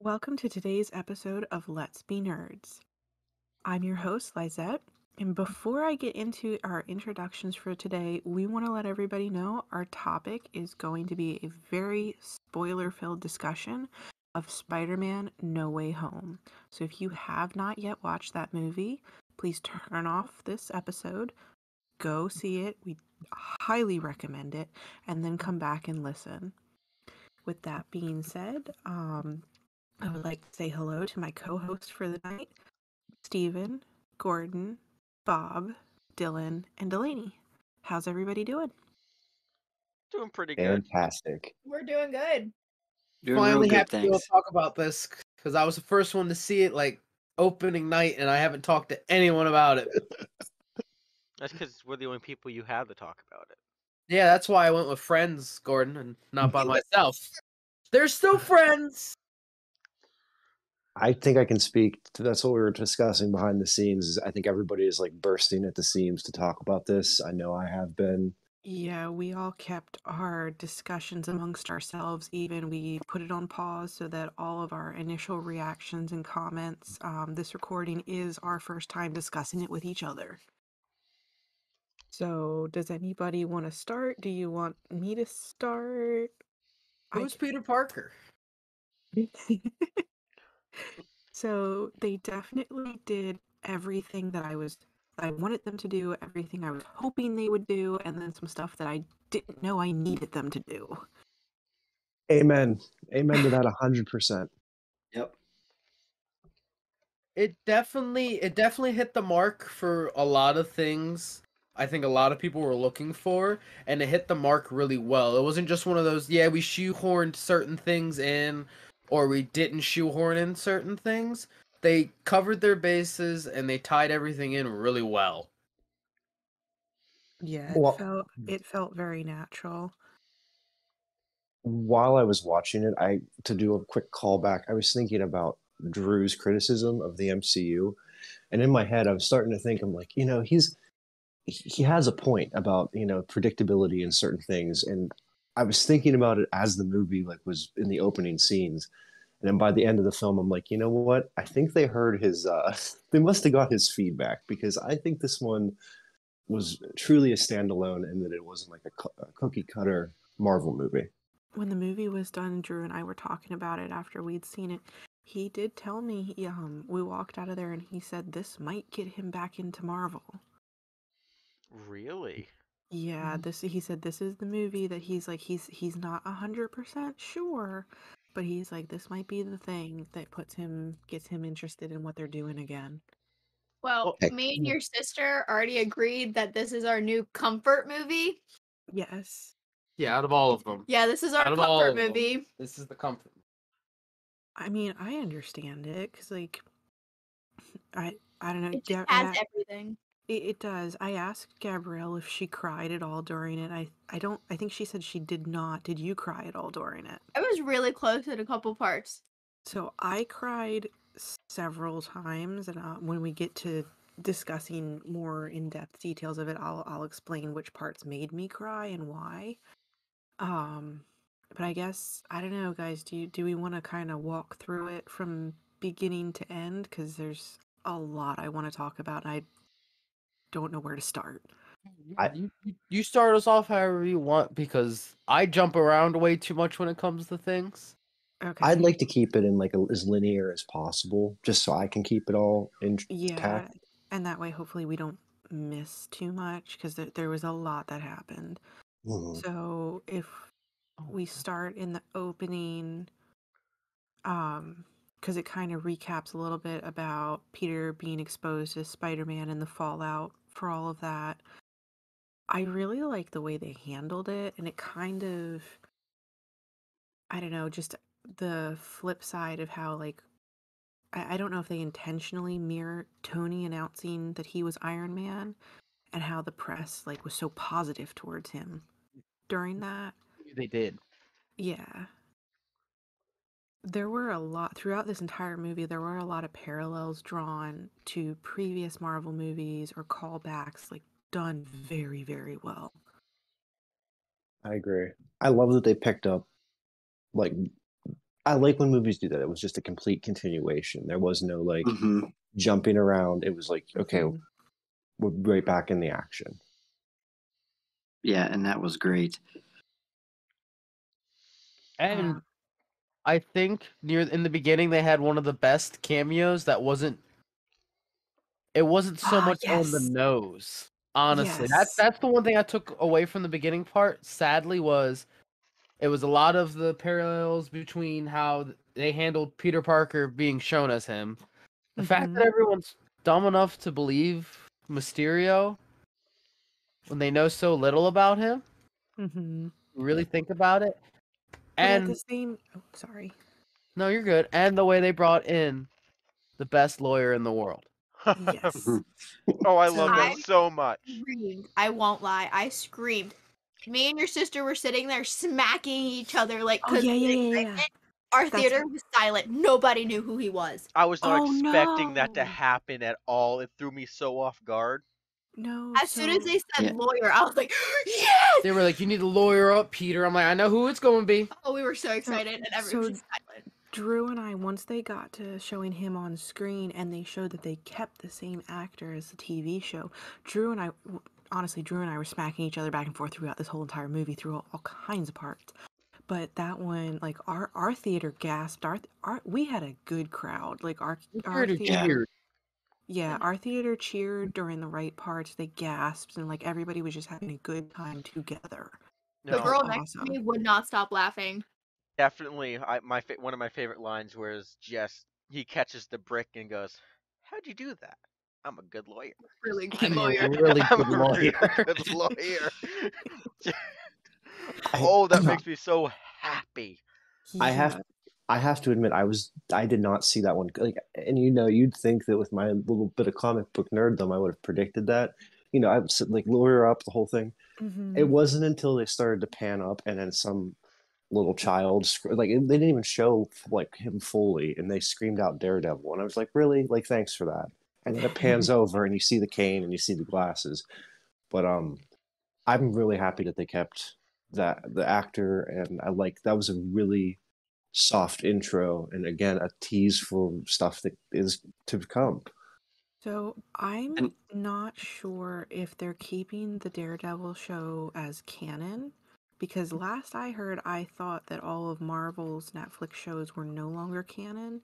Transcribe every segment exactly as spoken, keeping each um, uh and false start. Welcome to today's episode of Let's Be Nerds. I'm your host, Lizette, and before I get into our introductions for today, we want to let everybody know our topic is going to be a very spoiler-filled discussion of Spider-Man No Way Home. So if you have not yet watched that movie, please turn off this episode, go see it, we highly recommend it, and then come back and listen. With that being said, um... I would like to say hello to my co-hosts for the night, Steven, Gordon, Bob, Dylan, and Delaney. How's everybody doing? Doing pretty good. Fantastic. We're doing good. Doing Finally good, have to thanks. talk about this because I was the first one to see it like opening night and I haven't talked to anyone about it. That's because we're the only people you have to talk about it. Yeah, that's why I went with friends, Gordon, and not by myself. They're still friends! I think I can speak to, that's what we were discussing behind the scenes. Is I think everybody is like bursting at the seams to talk about this. I know I have been. Yeah, we all kept our discussions amongst ourselves. Even we put it on pause so that all of our initial reactions and comments, um, this recording is our first time discussing it with each other. So does anybody want to start? Do you want me to start? Who's Peter Parker? So they definitely did everything that I was, I wanted them to do, everything I was hoping they would do, and then some stuff that I didn't know I needed them to do. Amen. Amen to that one hundred percent. Yep. It definitely, it definitely hit the mark for a lot of things I think a lot of people were looking for, and it hit the mark really well. It wasn't just one of those, yeah, we shoehorned certain things in, or we didn't shoehorn in certain things. They covered their bases and they tied everything in really well. Yeah, it, well, felt, it felt very natural. While I was watching it, I to do a quick callback, I was thinking about Drew's criticism of the M C U. And in my head, I was starting to think, I'm like, you know, he's he has a point about, you know, predictability in certain things. And I was thinking about it as the movie like was in the opening scenes. And then by the end of the film, I'm like, you know what? I think they heard his, uh, they must've got his feedback, because I think this one was truly a standalone and that it wasn't like a, a cookie cutter Marvel movie. When the movie was done, Drew and I were talking about it after we'd seen it. He did tell me, um, we walked out of there and he said, this might get him back into Marvel. Really? Yeah, this he said this is the movie that he's like he's he's not a hundred percent sure, but he's like this might be the thing that puts him gets him interested in what they're doing again. Well, okay. Me and your sister already agreed that this is our new comfort movie. Yes. Yeah, out of all of them. Yeah, this is our comfort movie. This is the comfort. I mean, I understand it because like, I I don't know. It just has everything. It does. I asked Gabrielle if she cried at all during it. I, I don't. I think she said she did not. Did you cry at all during it? I was really close at a couple parts. So I cried several times, and uh, when we get to discussing more in-depth details of it, I'll I'll explain which parts made me cry and why. Um, but I guess I don't know, guys. Do you, do we want to kind of walk through it from beginning to end? Because there's a lot I want to talk about, and I. don't know where to start. I, you, you start us off however you want because I jump around way too much when it comes to things. Okay. I'd like to keep it in like a, as linear as possible, just so I can keep it all intact. Yeah, and that way hopefully we don't miss too much because th- there was a lot that happened. Mm-hmm. So if we start in the opening, um. because it kind of recaps a little bit about Peter being exposed to Spider-Man and the fallout for all of that. I really like the way they handled it, and it kind of, I don't know, just the flip side of how, like, I, I don't know if they intentionally mirror Tony announcing that he was Iron Man and how the press, like, was so positive towards him during that. They did. Yeah. There were a lot, throughout this entire movie, there were a lot of parallels drawn to previous Marvel movies or callbacks, like, done very, very well. I agree. I love that they picked up, like, I like when movies do that. It was just a complete continuation. There was no, like, mm-hmm. jumping around. It was like, okay, mm-hmm. we're right back in the action. Yeah, and that was great. And I think near in the beginning they had one of the best cameos that wasn't it wasn't so oh, much yes. on the nose. Honestly, yes. that's that's the one thing I took away from the beginning part, sadly, was it was a lot of the parallels between how they handled Peter Parker being shown as him. The mm-hmm. fact that everyone's dumb enough to believe Mysterio when they know so little about him. Mm-hmm. Really think about it. And the same... oh, sorry. No, you're good. And the way they brought in the best lawyer in the world. Yes. Oh, I love that so much. I won't lie. I screamed. Me and your sister were sitting there smacking each other, like, because oh, yeah, yeah, yeah, yeah. our That's theater right. was silent. Nobody knew who he was. I was not oh, expecting no. that to happen at all. It threw me so off guard. No. As so... soon as they said yeah. lawyer, I was like, yes! They were like, you need to lawyer up, Peter. I'm like, I know who it's going to be. Oh, we were so excited, and everyone so was silent. Drew and I, once they got to showing him on screen, and they showed that they kept the same actor as the T V show, Drew and I, honestly, Drew and I were smacking each other back and forth throughout this whole entire movie, through all, all kinds of parts. But that one, like, our, our theater gasped. Our, our we had a good crowd. Like, our, our theater... Yeah, our theater cheered during the right parts. They gasped, and like everybody was just having a good time together. No. The girl awesome. next to me would not stop laughing. Definitely, I, my fa- one of my favorite lines was just he catches the brick and goes, "How'd you do that? I'm a good lawyer. Really good I'm lawyer. Really good I'm lawyer. A really good lawyer." Oh, that makes me so happy. Yeah. I have. I have to admit, I was I did not see that one. Like, and you know, you'd think that with my little bit of comic book nerddom, I would have predicted that. You know, I was like lawyer up the whole thing. Mm-hmm. It wasn't until they started to pan up, and then some little child like they didn't even show like him fully, and they screamed out Daredevil, and I was like, really? Like, thanks for that. And then it pans over, and you see the cane, and you see the glasses. But um, I'm really happy that they kept that the actor, and I like that was a really soft intro, and again a tease for stuff that is to come. So I'm and, not sure if they're keeping the Daredevil show as canon, because last I heard, I thought that all of Marvel's Netflix shows were no longer canon.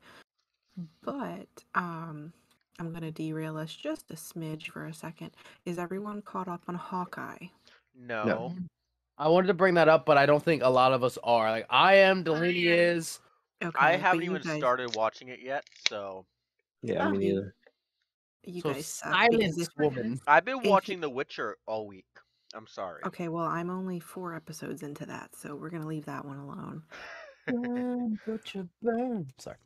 But um, I'm gonna derail us just a smidge for a second. Is everyone caught up on Hawkeye? No. no. I wanted to bring that up, but I don't think a lot of us are. Like, I am, Delaney is. Okay, I haven't even guys... started watching it yet, so. Yeah, oh. me neither. You so guys suck. This woman. I've been watching you... The Witcher all week. I'm sorry. Okay, well, I'm only four episodes into that, so we're going to leave that one alone. Burn, Witcher, burn. Sorry.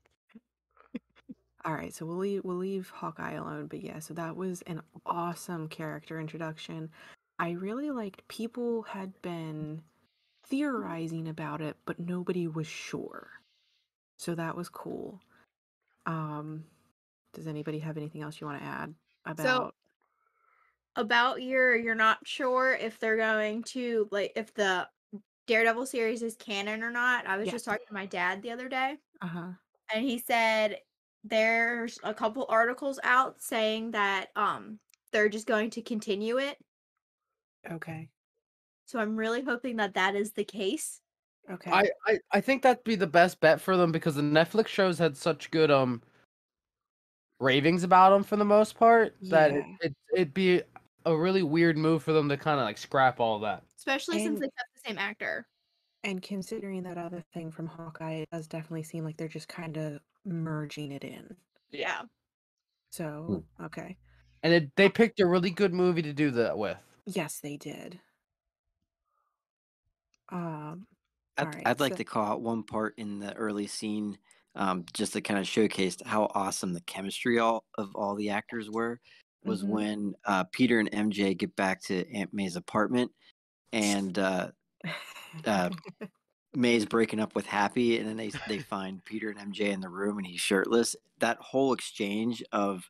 All right, so we'll leave, we'll leave Hawkeye alone, but yeah, so that was an awesome character introduction. I really liked people had been theorizing about it, but nobody was sure. So that was cool. Um, does anybody have anything else you want to add about? So, about your, you're not sure if they're going to, like, if the Daredevil series is canon or not. I was yeah. just talking to my dad the other day. Uh-huh. And he said there's a couple articles out saying that um they're just going to continue it. Okay. So I'm really hoping that that is the case. Okay. I, I, I think that'd be the best bet for them, because the Netflix shows had such good um ravings about them for the most part yeah. that it, it, it'd be a really weird move for them to kind of like scrap all that. Especially and, since they have the same actor. And considering that other thing from Hawkeye, it does definitely seem like they're just kind of merging it in. Yeah. So, okay. And it, they picked a really good movie to do that with. Yes, they did. Um, I'd, right, I'd like so. to call out one part in the early scene um, just to kind of showcase how awesome the chemistry all of all the actors were, was mm-hmm. when uh, Peter and M J get back to Aunt May's apartment and uh, uh, May's breaking up with Happy, and then they, they find Peter and M J in the room and he's shirtless. That whole exchange of,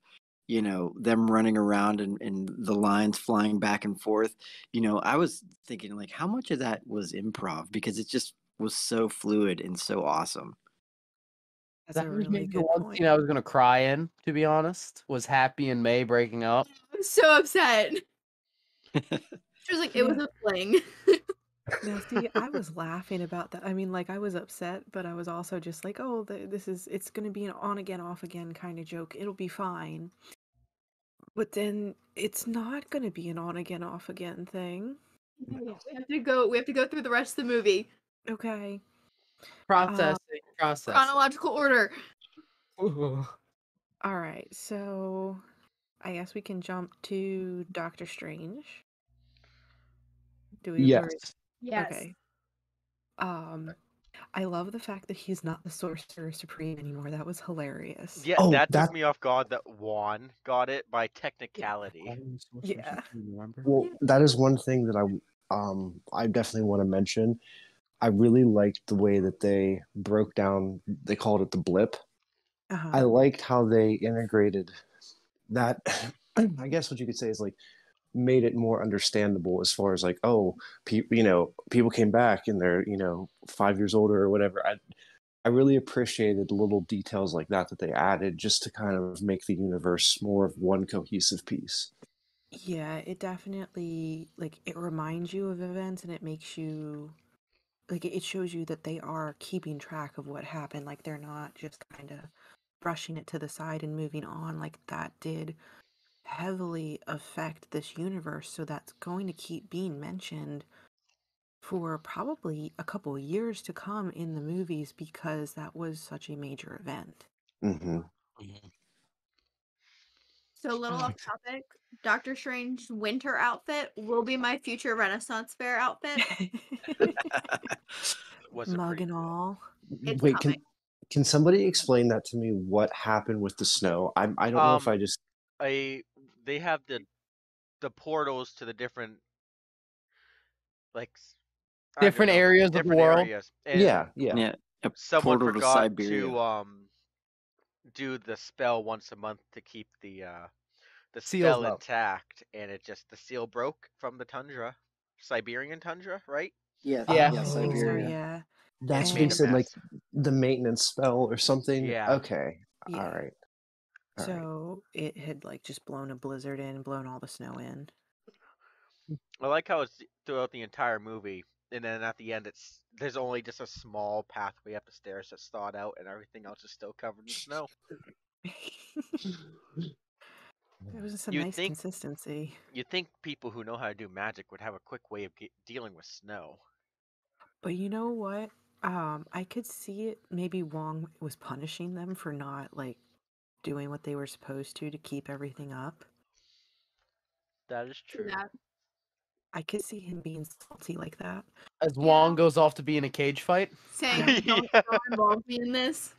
you know, them running around and, and the lines flying back and forth. You know, I was thinking, like, how much of that was improv? Because it just was so fluid and so awesome. That's that a really good one point. Scene I was going to cry in, to be honest, was Happy and May breaking up. I was so upset. She was like, it was a fling. No, see, I was laughing about that. I mean, like, I was upset, but I was also just like, oh, the, this is, it's going to be an on again, off again kind of joke. It'll be fine. But then it's not going to be an on again, off again thing. We have to go, we have to go through the rest of the movie. Okay. Processing, uh, processing. Chronological order. Ooh. All right. So I guess we can jump to Doctor Strange. Do we? Yes. Worry? Yes. Okay. Um, I love the fact that he's not the Sorcerer Supreme anymore. That was hilarious. Yeah, oh, that, that took me off guard that Juan got it by technicality. Yeah. yeah. Supreme, well, that is one thing that I um I definitely want to mention. I really liked the way that they broke down. They called it the blip. Uh-huh. I liked how they integrated that. I guess what you could say is like, made it more understandable as far as like, oh, pe- you know, people came back and they're, you know, five years older or whatever. I, I really appreciated little details like that that they added just to kind of make the universe more of one cohesive piece. Yeah, it definitely, like, it reminds you of events and it makes you, like, it shows you that they are keeping track of what happened. Like, they're not just kind of brushing it to the side and moving on. Like, that did heavily affect this universe, so that's going to keep being mentioned for probably a couple years to come in the movies because that was such a major event. Mm-hmm. So a little off topic, Doctor Strange's winter outfit will be my future Renaissance Fair outfit. Mug and all. It's Wait, can, can somebody explain that to me, what happened with the snow? I, I don't um, know if I just... I, they have the the portals to the different like different know, areas different of the world. Areas. Yeah, yeah, yeah. Someone forgot to, to um do the spell once a month to keep the uh the seal spell intact, and it just the seal broke from the tundra, Siberian tundra, right? Yeah, yeah, oh, yeah, Siberia. So, yeah. That's what he said, like the maintenance spell or something. Yeah. Okay. Yeah. All right. All so right. It had like just blown a blizzard in, blown all the snow in. I like how it's throughout the entire movie, and then at the end, it's there's only just a small pathway up the stairs that's thawed out, and everything else is still covered in snow. There was some you'd nice think, consistency. You'd think people who know how to do magic would have a quick way of get, dealing with snow. But you know what? Um, I could see it. Maybe Wong was punishing them for not like doing what they were supposed to to keep everything up. That is true. Yeah. I could see him being salty like that. As yeah. Wong goes off to be in a cage fight. Saying, don't, yeah. don't involve me in this.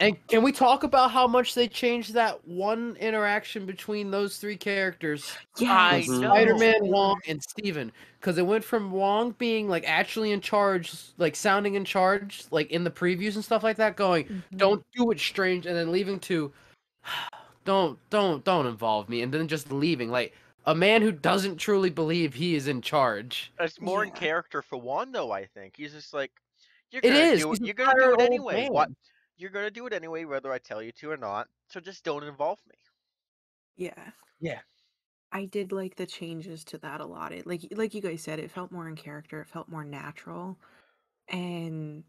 And can we talk about how much they changed that one interaction between those three characters? Yeah, Spider-Man, Wong, and Steven. Because it went from Wong being like actually in charge, like sounding in charge, like in the previews and stuff like that, going, mm-hmm. don't do it, Strange, and then leaving to, don't, don't, don't involve me, and then just leaving. Like, a man who doesn't truly believe he is in charge. It's more yeah. in character for Wong, though, I think. He's just like, you're gonna it is. Do it, you're going to do it anyway. Man. What? You're going to do it anyway, whether I tell you to or not. So just don't involve me. Yeah. Yeah. I did like the changes to that a lot. It, like, like you guys said, it felt more in character. It felt more natural. And,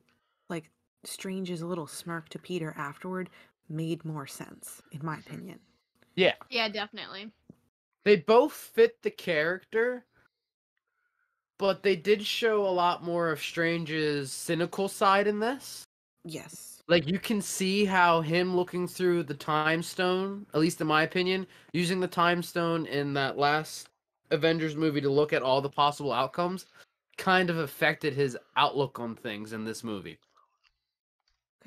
like, Strange's little smirk to Peter afterward made more sense, in my opinion. Yeah. Yeah, definitely. They both fit the character, but they did show a lot more of Strange's cynical side in this. Yes. Like, you can see how him looking through the time stone, at least in my opinion, using the time stone in that last Avengers movie to look at all the possible outcomes, kind of affected his outlook on things in this movie.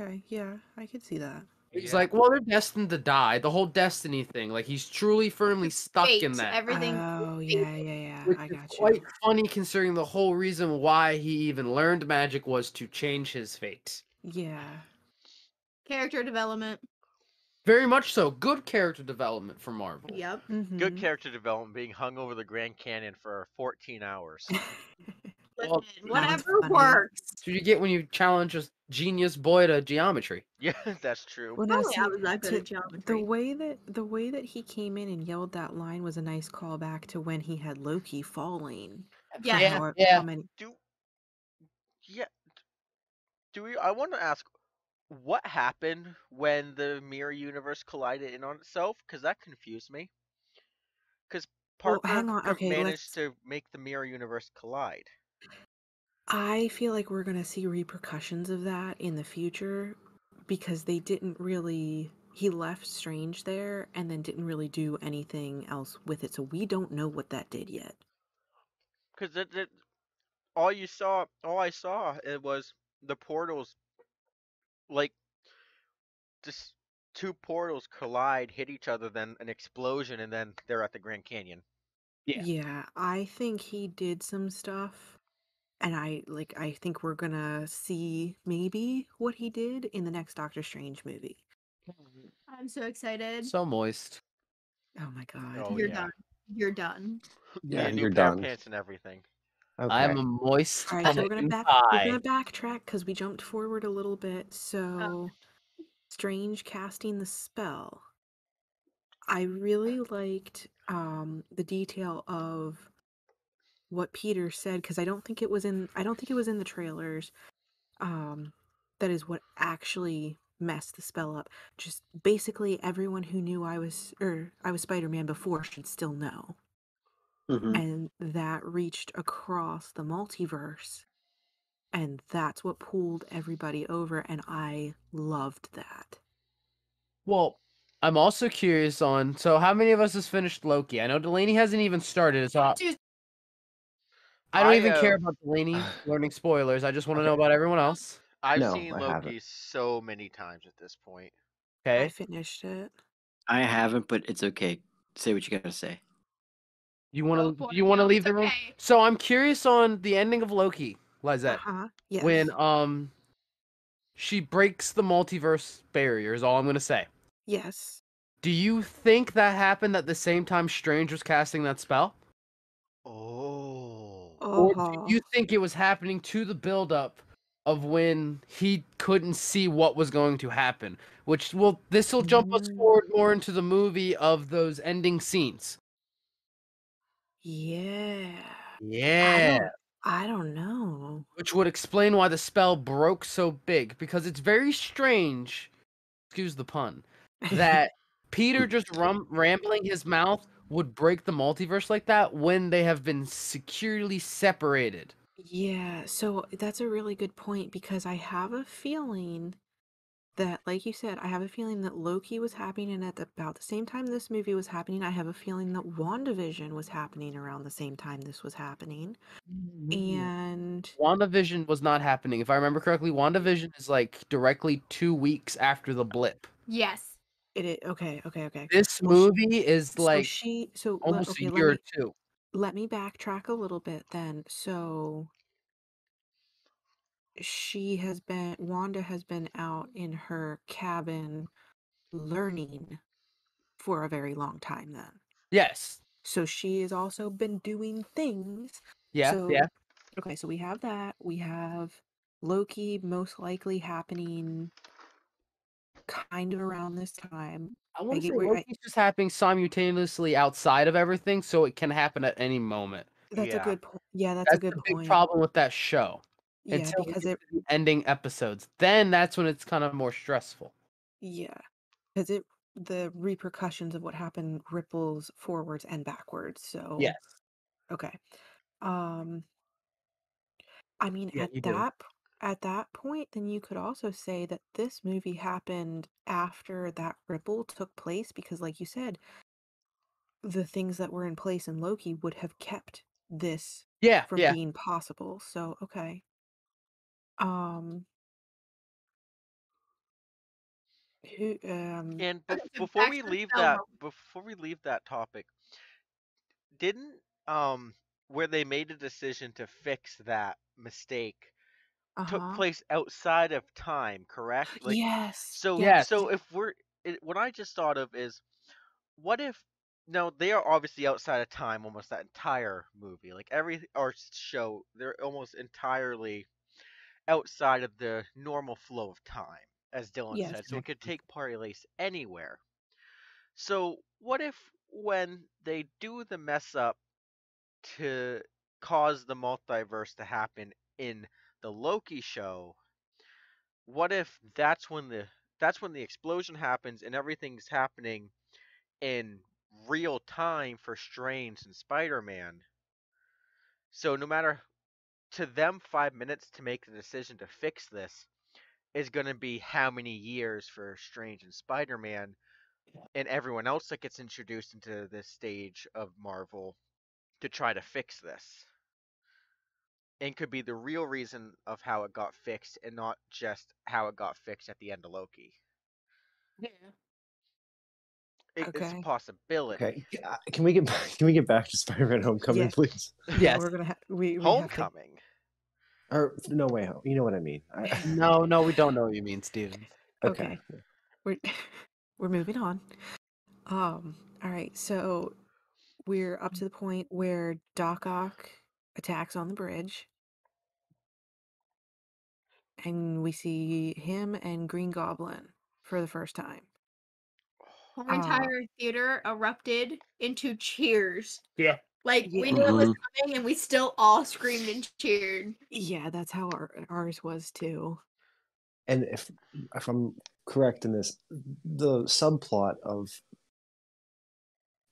Okay, yeah, I could see that. It's yeah. like, well, they're destined to die. The whole destiny thing. Like, he's truly firmly stuck Fate, in that. Everything. Oh, yeah, yeah, yeah. Which I got is you. Quite funny considering the whole reason why he even learned magic was to change his fate. Yeah. Character development. Very much so. Good character development for Marvel. Yep. Mm-hmm. Good character development being hung over the Grand Canyon for fourteen hours. Well, whatever works. So you get when you challenge a genius boy to geometry. Yeah, that's true. Well, no, see, I was not good at geometry. The way that the way that he came in and yelled that line was a nice callback to when he had Loki falling. Yeah, yeah. How, yeah. How many... Do yeah. Do we? I want to ask, what happened when the mirror universe collided in on itself? Because that confused me. Because Parker oh, hang on. Okay, managed let's... to make the mirror universe collide. I feel like we're going to see repercussions of that in the future because they didn't really, he left Strange there and then didn't really do anything else with it. So we don't know what that did yet. Because it, it, all you saw, all I saw it was the portals, like just two portals collide, hit each other, then an explosion, and then they're at the Grand Canyon. Yeah, yeah I think he did some stuff. And I like I think we're gonna see maybe what he did in the next Doctor Strange movie. I'm so excited. So moist. Oh my god. Oh, you're yeah. done. You're done. Yeah, yeah you're done. Pants and everything. Okay. I'm a moist. All right, so we're gonna back, we're gonna backtrack because we jumped forward a little bit. So, oh. Strange casting the spell. I really liked um, the detail of what Peter said, because I don't think it was in I don't think it was in the trailers. Um that is what actually messed the spell up. Just basically everyone who knew I was or I was Spider-Man before should still know. Mm-hmm. And that reached across the multiverse, and that's what pulled everybody over, and I loved that. Well, I'm also curious on, so how many of us has finished Loki? I know Delaney hasn't even started, so Dude. I don't I, even uh, care about Delaney uh, learning spoilers. I just want to okay. know about everyone else. I've no, seen I Loki haven't. so many times at this point. Okay. I finished it. I haven't, but it's okay. Say what you gotta say. You wanna oh, boy, you wanna no, leave the okay. room? So I'm curious on the ending of Loki, Lizette. Uh-huh. Yes. When um she breaks the multiverse barrier is all I'm gonna say. Yes. Do you think that happened at the same time Strange was casting that spell? Oh, or do you think it was happening to the buildup of when he couldn't see what was going to happen? Which will this will jump us forward more into the movie of those ending scenes. Yeah. Yeah. I don't, I don't know. Which would explain why the spell broke so big, because it's very strange. Excuse the pun. That Peter just rum, rambling his mouth would break the multiverse like that when they have been securely separated. Yeah, so that's a really good point, because I have a feeling that, like you said, I have a feeling that Loki was happening and at the, about the same time this movie was happening. I have a feeling that WandaVision was happening around the same time this was happening. Mm-hmm. And WandaVision was not happening. If I remember correctly, WandaVision is like directly two weeks after the blip. Yes. It is, okay, okay, okay. This well, movie she, is like so she, so, almost okay, a year me, or two. Let me backtrack a little bit then. So she has been, Wanda has been out in her cabin learning for a very long time then. Yes. So she has also been doing things. Yeah, so, yeah. Okay, so we have that. We have Loki most likely happening kind of around this time. I want to say Loki's I, just happening simultaneously outside of everything, so it can happen at any moment. That's yeah. a good point. Yeah, that's, that's a good a big point. Problem with that show. Yeah, until because it ending episodes, then that's when it's kind of more stressful. Yeah, because it the repercussions of what happened ripples forwards and backwards. So yes, okay. Um, I mean yeah, at that. Do. At that point, then you could also say that this movie happened after that ripple took place, because like you said, the things that were in place in Loki would have kept this Yeah, from yeah. being possible. So okay. Um who um And be- before we leave that, before we leave that topic, didn't um where they made a decision to fix that mistake uh-huh. took place outside of time, correct? Like, yes. So yes. so if we're it, what I just thought of is, what if now they are obviously outside of time almost that entire movie, like every or show, they're almost entirely outside of the normal flow of time, as Dylan yes. said. So it could take place anywhere. So what if when they do the mess up to cause the multiverse to happen in the Loki show, what if that's when the that's when the explosion happens and everything's happening in real time for Strange and Spider-Man? So no matter to them, five minutes to make the decision to fix this is going to be how many years for Strange and Spider-Man and everyone else that gets introduced into this stage of Marvel to try to fix this. And could be the real reason of how it got fixed and not just how it got fixed at the end of Loki. Yeah. It, okay. It's a possibility. Okay. Can we get back, can we get back to Spider-Man Homecoming, yes. please? Yes. We're gonna ha- we, we Homecoming. Have to... Or No Way Home. You know what I mean. I... No, no, we don't know what you mean, Steven. Okay. okay. We're we're moving on. Um. All right. So we're up to the point where Doc Ock attacks on the bridge, and we see him and Green Goblin for the first time. Our entire uh, theater erupted into cheers. Yeah. Like, yeah. we knew it was coming, and we still all screamed and cheered. Yeah, that's how our, ours was, too. And if if I'm correct in this, the subplot of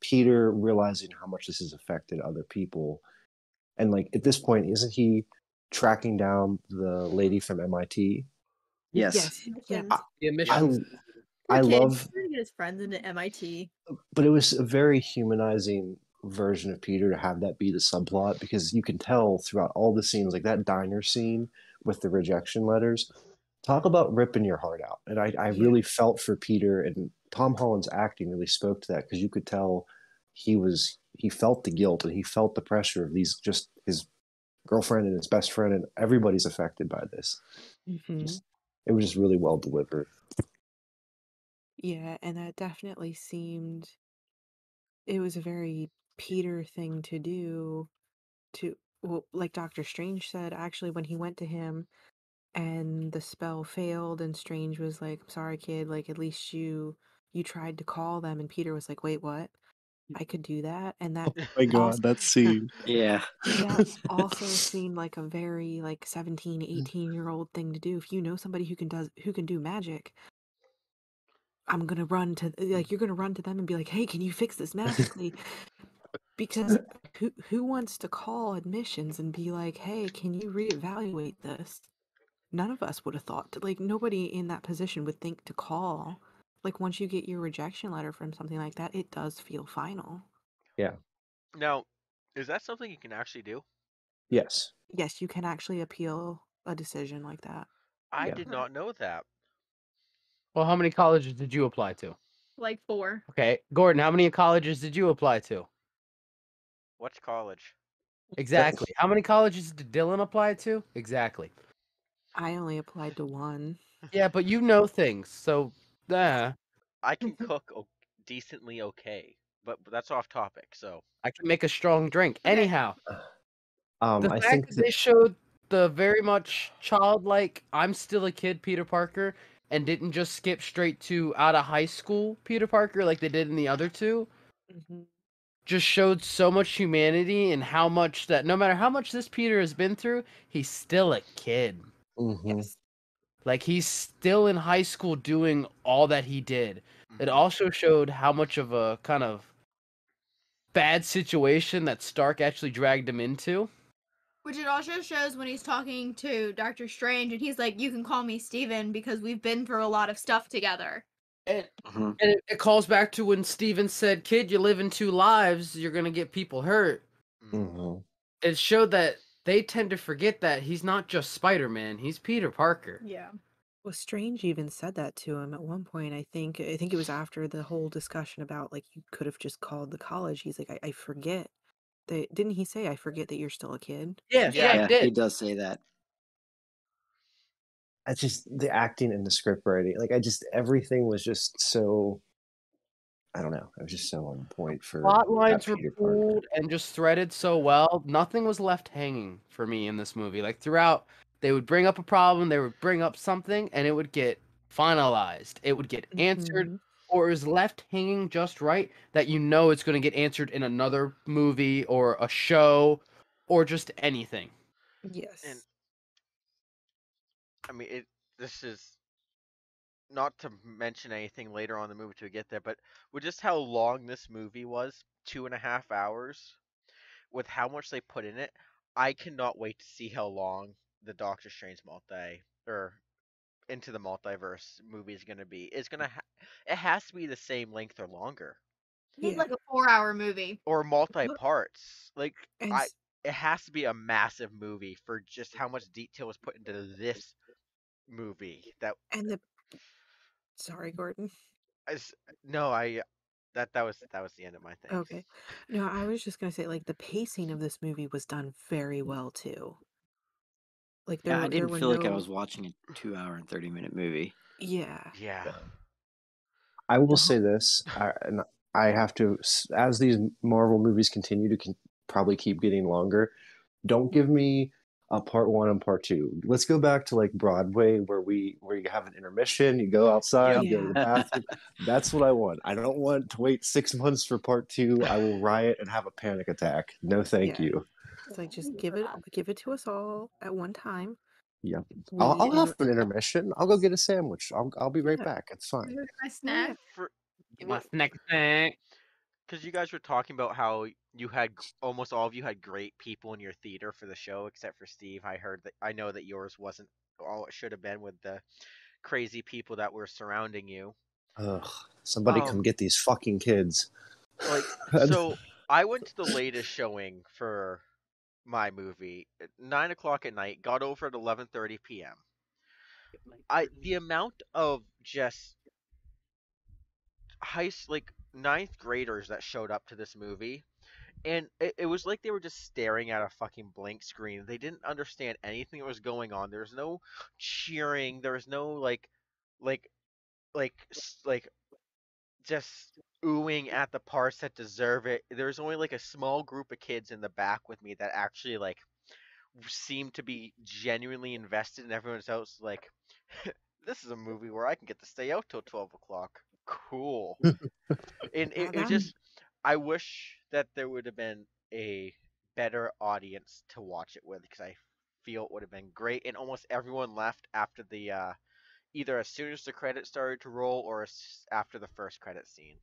Peter realizing how much this has affected other people, and, like, at this point, isn't he tracking down the lady from M I T? Yes. Yes. yes. I, the admissions. I, I kid. love his friends into M I T, but it was a very humanizing version of Peter to have that be the subplot, because you can tell throughout all the scenes, like that diner scene with the rejection letters, talk about ripping your heart out. And I, I yeah. really felt for Peter, and Tom Holland's acting really spoke to that, because you could tell he was he felt the guilt and he felt the pressure of these just his girlfriend and his best friend, and everybody's affected by this. Mm-hmm. Just, it was just really well delivered. Yeah, and that definitely seemed, it was a very Peter thing to do, to, well, like Doctor Strange said, actually, when he went to him and the spell failed and Strange was like, I'm sorry, kid, like, at least you, you tried to call them, and Peter was like, wait, what? I could do that? And that, oh my God, also, that scene. yeah. That also seemed like a very, like, seventeen, eighteen-year-old thing to do. If you know somebody who can does who can do magic, I'm going to run to, like, you're going to run to them and be like, hey, can you fix this magically? Because who who wants to call admissions and be like, hey, can you reevaluate this? None of us would have thought to, like, nobody in that position would think to call. Like, once you get your rejection letter from something like that, it does feel final. Yeah. Now, is that something you can actually do? Yes. Yes, you can actually appeal a decision like that. I yeah. did not know that. Well, how many colleges did you apply to? Like four. Okay. Gordon, how many colleges did you apply to? What's college? Exactly. How many colleges did Dylan apply to? Exactly. I only applied to one. Yeah, but you know things, so... Uh. I can cook o- decently okay, but that's off topic, so... I can make a strong drink. Anyhow, um, the I fact think that, that they showed the very much childlike, I'm still a kid, Peter Parker... and didn't just skip straight to out of high school Peter Parker like they did in the other two, mm-hmm. just showed so much humanity and how much that no matter how much this Peter has been through, he's still a kid. Mm-hmm. Like, he's still in high school doing all that he did. Mm-hmm. It also showed how much of a kind of bad situation that Stark actually dragged him into. Which it also shows when he's talking to Doctor Strange, and he's like, you can call me Steven because we've been through a lot of stuff together. And, mm-hmm. and it, it calls back to when Steven said, kid, you're living two lives, you're going to get people hurt. Mm-hmm. it showed that they tend to forget that he's not just Spider-Man, he's Peter Parker. Yeah. Well, Strange even said that to him at one point. I think I think it was after the whole discussion about, like, you could have just called the college. He's like, I, I forget that. Didn't he say, I forget that you're still a kid? Yeah, yeah, yeah, he did. He does say that. I just, the acting and the script writing, like, I just, everything was just so, I don't know. It was just so on point for plot lines were pulled and just threaded so well. Nothing was left hanging for me in this movie. Like, throughout, they would bring up a problem, they would bring up something, and it would get finalized. It would get answered, mm-hmm. or it was left hanging just right that you know it's going to get answered in another movie or a show or just anything. Yes. And, I mean, it. This is... Not to mention anything later on in the movie to get there, but with just how long this movie was, two and a half hours, with how much they put in it, I cannot wait to see how long the Doctor Strange multi, or Into the Multiverse movie is going to be. It's going to, ha- it has to be the same length or longer. It's yeah. like a four-hour movie. Or multi-parts. Like, I, it has to be a massive movie for just how much detail was put into this movie. That and the Sorry, Gordon. I, no, I that that was that was the end of my thing. Okay, no, I was just gonna say, like, the pacing of this movie was done very well too. Like, there, yeah, I didn't there feel no... like I was watching a two-hour and thirty-minute movie. Yeah, yeah. I will say this, I, and I have to, as these Marvel movies continue to con- probably keep getting longer. Don't give me a part one and part two. Let's go back to, like, Broadway where we where you have an intermission, you go outside, yeah. you go to the bathroom. That's what I want. I don't want to wait six months for part two. I will riot and have a panic attack. No, thank yeah. you. It's like, just give it give it to us all at one time. Yeah, we, I'll, I'll have an intermission. I'll go get a sandwich. I'll I'll be right yeah. back. It's fine. Get my snack. For, get my snack snack. Because you guys were talking about how you had, almost all of you had great people in your theater for the show, except for Steve. I heard that, I know that yours wasn't all it should have been with the crazy people that were surrounding you. Ugh, somebody um, come get these fucking kids. Like, so I went to the latest showing for my movie at nine o'clock at night, got over at eleven thirty p.m. I, the amount of just high, like, ninth graders that showed up to this movie, and it, it was like they were just staring at a fucking blank screen. They didn't understand anything that was going on. There was no cheering. There was no like, like, like, like, just oohing at the parts that deserve it. There was only like a small group of kids in the back with me that actually like seemed to be genuinely invested in everyone else. Like, this is a movie where I can get to stay out till twelve o'clock. Cool. And it, it just, I wish that there would have been a better audience to watch it with, because I feel it would have been great. And almost everyone left after the uh either as soon as the credits started to roll or after the first credit scene.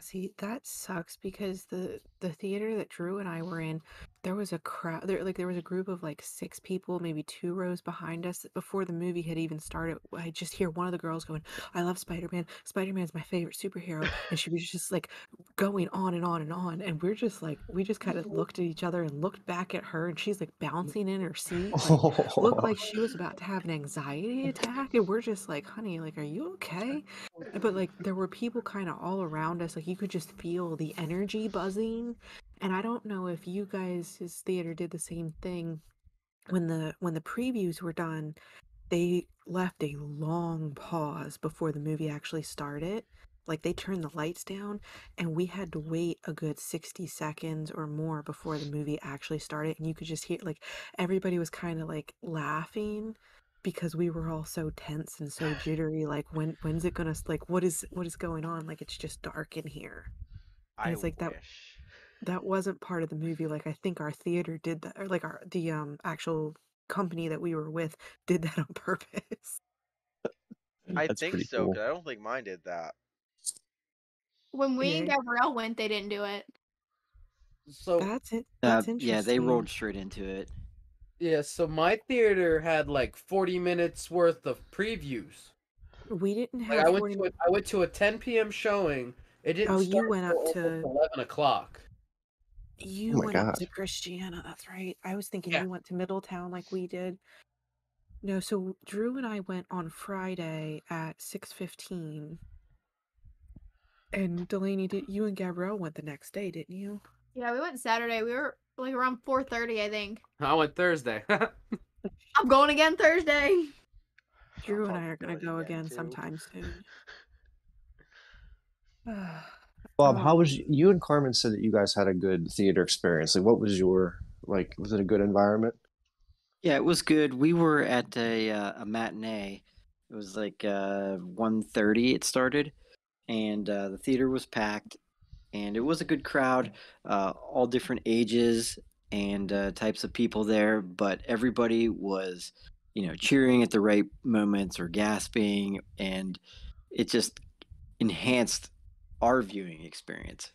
See, that sucks, because the the theater that Drew and I were in, there was a crowd there, like there was a group of like six people, maybe two rows behind us. Before the movie had even started, I just hear one of the girls going, I love Spider-Man, Spider-Man's my favorite superhero. And she was just like going on and on and on, and we're just like, we just kind of looked at each other and looked back at her, and she's like bouncing in her seat, like, oh. looked like she was about to have an anxiety attack, and we're just like, honey, like, are you okay? But like, there were people kind of all around us, like, you could just feel the energy buzzing. And I don't know if you guys' theater did the same thing. When the when the previews were done, they left a long pause before the movie actually started. Like, they turned the lights down, and we had to wait a good sixty seconds or more before the movie actually started. And you could just hear, like, everybody was kind of like laughing, because we were all so tense and so jittery, like, when when's it gonna, like, what is what is going on? Like, it's just dark in here. And I it's like wish. that that wasn't part of the movie. Like, I think our theater did that, or like our the um actual company that we were with did that on purpose. I think so, cool. 'Cause I don't think mine did that. When we yeah. and Gabrielle went, they didn't do it. So that's it. That's uh, yeah, they rolled straight into it. Yeah, so my theater had like forty minutes worth of previews. We didn't have. Like, I, went to a, I went to a ten p.m. showing. It didn't. Oh, start you went up to eleven o'clock. You oh went up to Christiana, that's right. I was thinking yeah. you went to Middletown like we did. No, so Drew and I went on Friday at six fifteen. And Delaney, did you and Gabrielle went the next day, didn't you? Yeah, we went Saturday. We were like around four thirty, I think. I went Thursday. I'm going again Thursday. Drew and I are gonna go again too. sometime soon. Bob, how was you, you and Carmen said that you guys had a good theater experience. Like, what was your, like, was it a good environment? Yeah, it was good. We were at a uh, a matinee. It was like uh, one thirty it started, and uh, the theater was packed, and it was a good crowd, uh, all different ages and uh, types of people there, but everybody was, you know, cheering at the right moments or gasping, and it just enhanced our viewing experience.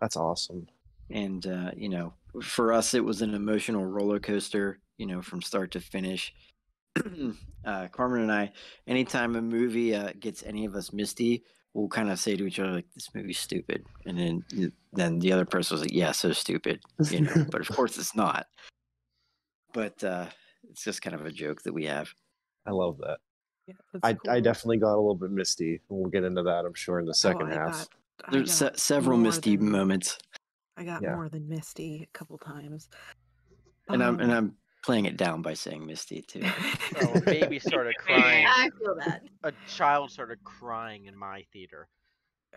That's awesome. And uh, you know, for us, it was an emotional roller coaster, you know, from start to finish. uh, Carmen and I, anytime a movie uh, gets any of us misty, we'll kind of say to each other, like, "This movie's stupid," and then then the other person was like, "Yeah, so stupid," you know. But of course, it's not. But uh, it's just kind of a joke that we have. I love that. Yeah, I, cool. I definitely got a little bit misty. We'll get into that, I'm sure, in the second oh, half. Got, There's se several misty than, moments. I got yeah. more than misty a couple times. And um, I'm and I'm playing it down by saying misty too. So a baby started crying. I feel that. A child started crying in my theater.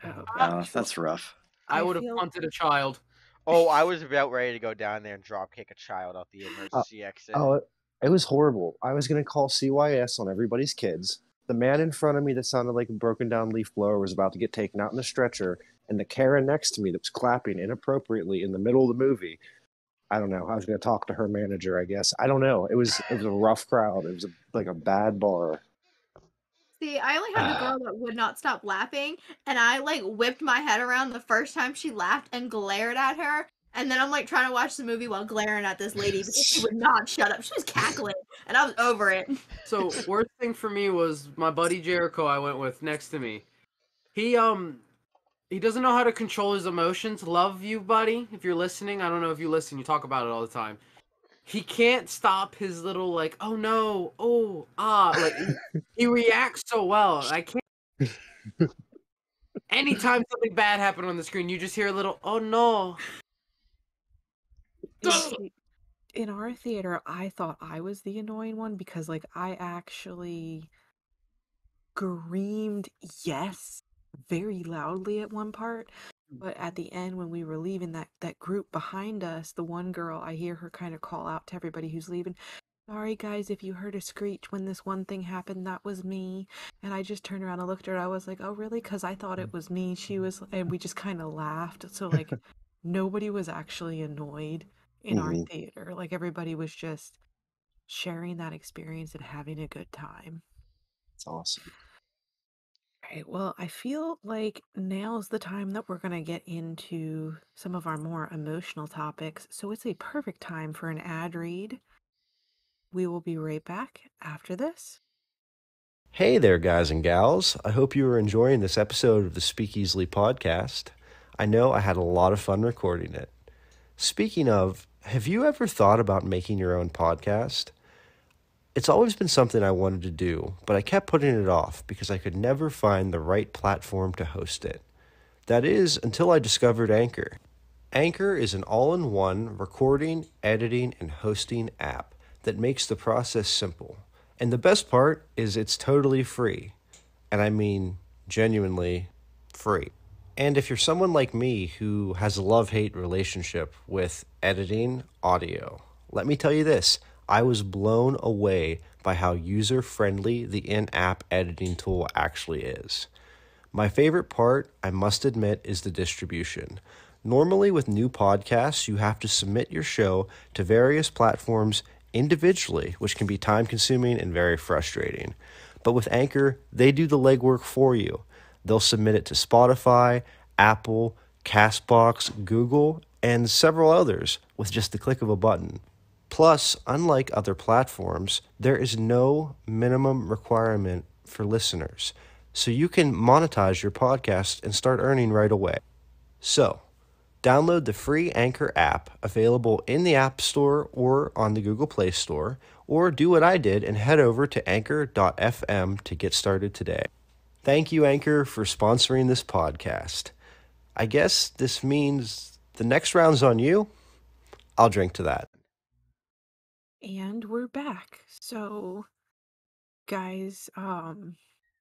Oh, uh, that's rough. I, I would have punted a child. Oh, I was about ready to go down there and drop kick a child out the emergency uh, exit. Oh. It was horrible. I was going to call C Y S on everybody's kids. The man in front of me that sounded like a broken-down leaf blower was about to get taken out in a stretcher, and the Karen next to me that was clapping inappropriately in the middle of the movie. I don't know. I was going to talk to her manager, I guess. I don't know. It was it was a rough crowd. It was a, like a bad bar. See, I only had a girl that would not stop laughing, and I, like, whipped my head around the first time she laughed and glared at her. And then I'm like trying to watch the movie while glaring at this lady because she would not shut up. She was cackling, and I was over it. So worst thing for me was my buddy Jericho I went with next to me. He um he doesn't know how to control his emotions. Love you, buddy. If you're listening, I don't know if you listen. You talk about it all the time. He can't stop his little like oh no oh ah like he, he reacts so well. I can't. Anytime something bad happened on the screen, you just hear a little oh no. In our theater, I thought I was the annoying one because, like, I actually screamed yes very loudly at one part. But at the end, when we were leaving, that, that group behind us, the one girl, I hear her kind of call out to everybody who's leaving, "Sorry, guys, if you heard a screech when this one thing happened, that was me." And I just turned around and looked at her. I was like, "Oh, really?" Because I thought it was me. She was, and we just kind of laughed. So, like, nobody was actually annoyed in mm-hmm. our theater. Like, everybody was just sharing that experience and having a good time. It's awesome. All right, well, I feel like now's the time that we're going to get into some of our more emotional topics, so it's a perfect time for an ad read. We will be right back after this. Hey there, guys and gals. I hope you are enjoying this episode of the Speakeasily podcast. I know I had a lot of fun recording it. Speaking of, have you ever thought about making your own podcast? It's always been something I wanted to do, but I kept putting it off because I could never find the right platform to host it. That is, until I discovered Anchor. Anchor is an all-in-one recording, editing, and hosting app that makes the process simple. And the best part is it's totally free. And I mean genuinely free. And if you're someone like me who has a love-hate relationship with editing audio, let me tell you this. I was blown away by how user-friendly the in-app editing tool actually is. My favorite part, I must admit, is the distribution. Normally with new podcasts, you have to submit your show to various platforms individually, which can be time-consuming and very frustrating. But with Anchor, they do the legwork for you. They'll submit it to Spotify, Apple, CastBox, Google, and several others with just the click of a button. Plus, unlike other platforms, there is no minimum requirement for listeners, so you can monetize your podcast and start earning right away. So, Download the free Anchor app available in the App Store or on the Google Play Store, or do what I did and head over to anchor dot f m to get started today. Thank you, Anchor, for sponsoring this podcast. I guess this means the next round's on you. I'll drink to that. And we're back. So, guys, um,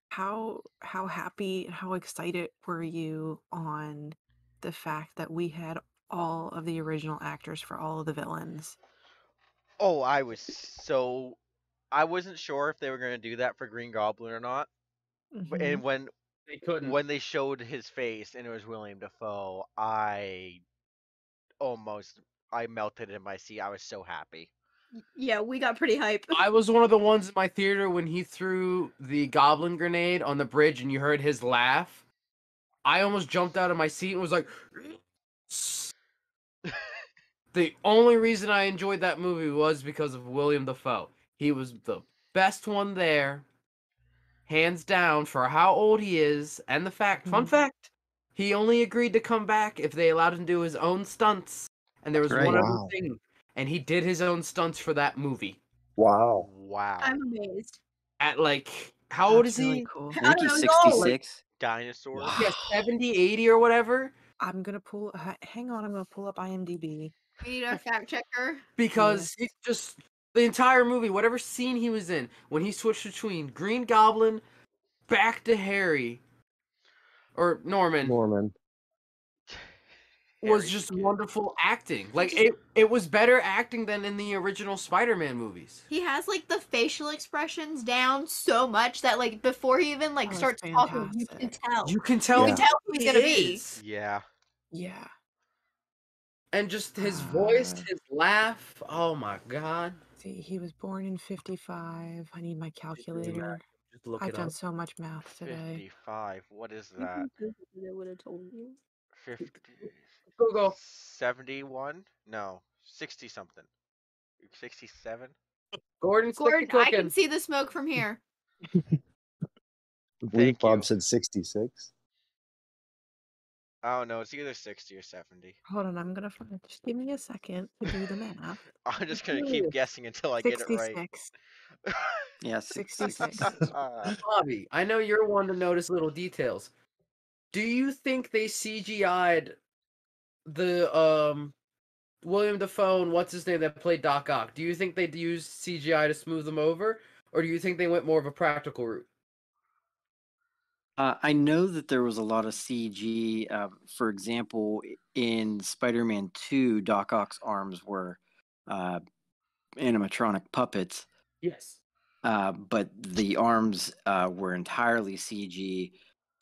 how how happy and how excited were you on the fact that we had all of the original actors for all of the villains? Oh, I was so... I wasn't sure if they were going to do that for Green Goblin or not. Mm-hmm. And when they couldn't, when they showed his face and it was William Dafoe, I almost I melted in my seat. I was so happy. Yeah, we got pretty hype. I was one of the ones in my theater when he threw the goblin grenade on the bridge and you heard his laugh. I almost jumped out of my seat and was like, the only reason I enjoyed that movie was because of William Dafoe. He was the best one there. Hands down, for how old he is, and the fact, fun fact, he only agreed to come back if they allowed him to do his own stunts. And there was Great. one other wow. thing, and he did his own stunts for that movie. Wow. Wow. I'm amazed. At like, how That's old is really he? Cool. I think he's sixty-six. Like, dinosaur. Wow. Yeah, seventy, eighty or whatever. I'm gonna pull, hang on, I'm gonna pull up I M D B. We need a fact checker. Because yeah. it's just... The entire movie, whatever scene he was in, when he switched between Green Goblin, back to Harry, or Norman, Norman was Harry. just wonderful acting. Like, it, it was better acting than in the original Spider-Man movies. He has, like, the facial expressions down so much that, like, before he even, like, oh, starts talking, you can tell. You can tell, yeah. you can tell who he's gonna be. Yeah. Yeah. And just his voice, uh, his laugh. Oh, my God. See, he was born in fifty-five. I need my calculator. Just look I've done up. so much math today. fifty-five. What is that? I would have told you. fifty. Google. seventy-one? No. sixty-something. sixty-seven? Gordon, Gordon I can see the smoke from here. Thank Bob you. said sixty-six. I don't know. It's either sixty or seventy. Hold on, I'm gonna find. Just give me a second to do the math. I'm just gonna keep guessing until I sixty-six. Get it right. Yeah, sixty-six. Bobby, I know you're one to notice little details. Do you think they C G I'd the um William Dafoe and what's his name that played Doc Ock? Do you think they used C G I to smooth them over, or do you think they went more of a practical route? Uh, I know that there was a lot of C G. Uh, for example, in Spider-Man two, Doc Ock's arms were uh, animatronic puppets. Yes. Uh, but the arms uh, were entirely C G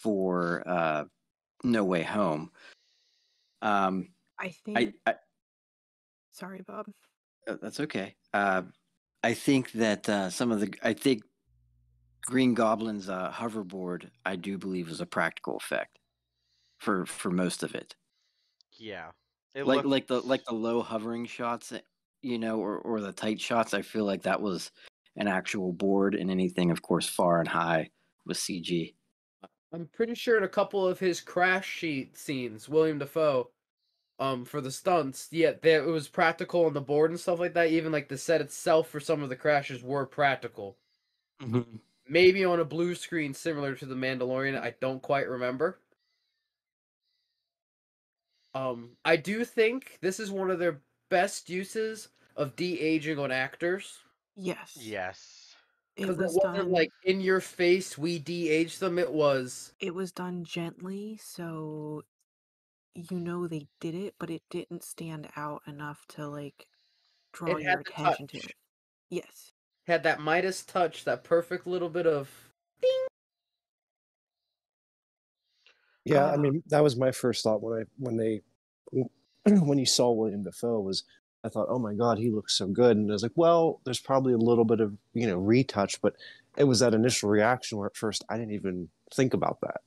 for uh, No Way Home. Um, I think... I, I... Sorry, Bob. Oh, that's okay. Uh, I think that uh, some of the... I think Green Goblin's uh, hoverboard, I do believe, was a practical effect for for most of it. Yeah, it like looked... like the like the low hovering shots, you know, or or the tight shots. I feel like that was an actual board, and anything, of course, far and high was C G. I'm pretty sure in a couple of his crash sheet scenes, William Dafoe, um, for the stunts, yeah, there it was practical on the board and stuff like that. Even like the set itself for some of the crashes were practical. Mm-hmm. Maybe on a blue screen similar to The Mandalorian. I don't quite remember. Um, I do think this is one of their best uses of de-aging on actors. Yes. Yes. Because it, was it wasn't done... like, in your face, we de-aged them. It was... It was done gently, so you know they did it, but it didn't stand out enough to, like, draw it your attention touch. to it. Yes. Had that Midas touch, that perfect little bit of ding. Yeah, uh, I mean, that was my first thought when I when they when you saw William Dafoe was I thought, oh my God, he looks so good, and I was like, well, there's probably a little bit of you know retouch, but it was that initial reaction where at first I didn't even think about that.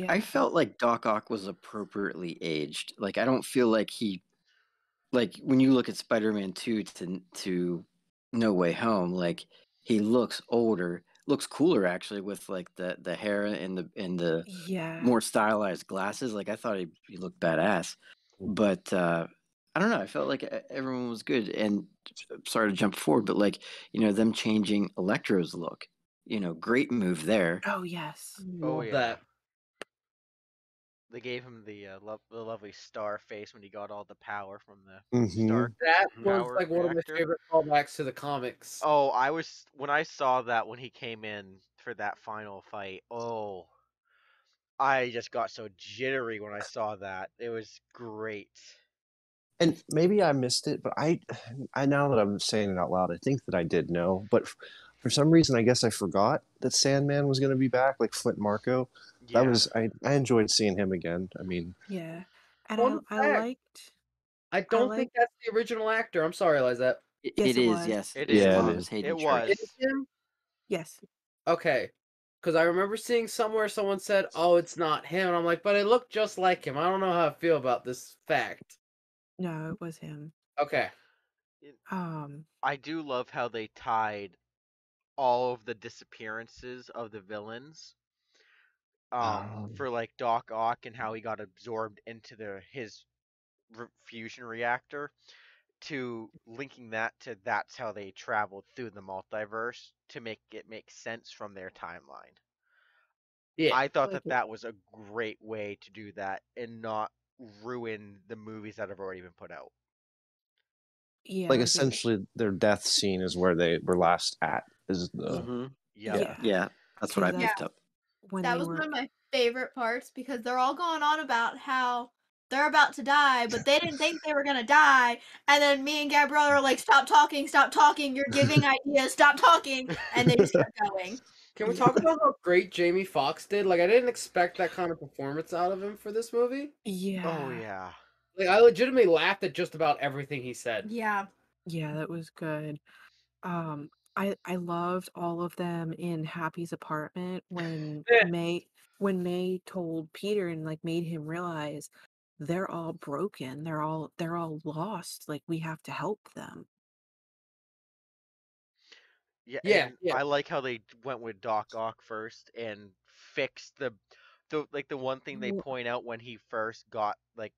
Yeah. I, I felt like Doc Ock was appropriately aged. Like I don't feel like he, like when you look at Spider-Man two to to. No Way Home, like he looks older, looks cooler actually with like the the hair and the and the yeah. more stylized glasses. Like I thought he, he looked badass. But uh, I don't know. I felt like everyone was good. And sorry to jump forward, but like, you know, them changing Electro's look, you know, great move there. Oh, yes. Oh, yeah. That. They gave him the, uh, lo- the lovely star face when he got all the power from the mm-hmm. Stark. That was like one of my favorite callbacks to the comics. Oh, I was when I saw that when he came in for that final fight. Oh, I just got so jittery when I saw that. It was great. And maybe I missed it, but I, I now that I'm saying it out loud, I think that I did know. But for some reason, I guess I forgot that Sandman was going to be back, like Flint Marko. Yeah. That was I, I enjoyed seeing him again. I mean, yeah, and I, I liked. I don't I liked, think that's the original actor. I'm sorry, Lizette. It, yes, it, it is. Yes, it is. Yeah, it is. It was. It is him? Yes. Okay, because I remember seeing somewhere someone said, "Oh, it's not him." And I'm like, but it looked just like him. I don't know how I feel about this fact. No, it was him. Okay. It, um, I do love how they tied all of the disappearances of the villains. Um, for like Doc Ock and how he got absorbed into the his re- fusion reactor, to linking that to that's how they traveled through the multiverse to make it make sense from their timeline. Yeah, I thought that that was a great way to do that and not ruin the movies that have already been put out. Yeah, like essentially their death scene is where they were last at. Is the mm-hmm. yeah. yeah yeah that's what I picked yeah. up. When that was were... one of my favorite parts, because they're all going on about how they're about to die, but they didn't think they were going to die. And then me and Gabrielle are like, stop talking, stop talking. You're giving ideas, stop talking. And they just kept going. Can we talk about how great Jamie Foxx did? Like, I didn't expect that kind of performance out of him for this movie. Yeah. Oh, yeah. Like, I legitimately laughed at just about everything he said. Yeah. Yeah, that was good. Um... I, I loved all of them in Happy's apartment when yeah. May when May told Peter and like made him realize they're all broken, they're all they're all lost. Like, we have to help them. Yeah, yeah, yeah. I like how they went with Doc Ock first and fixed the the like the one thing they point out when he first got like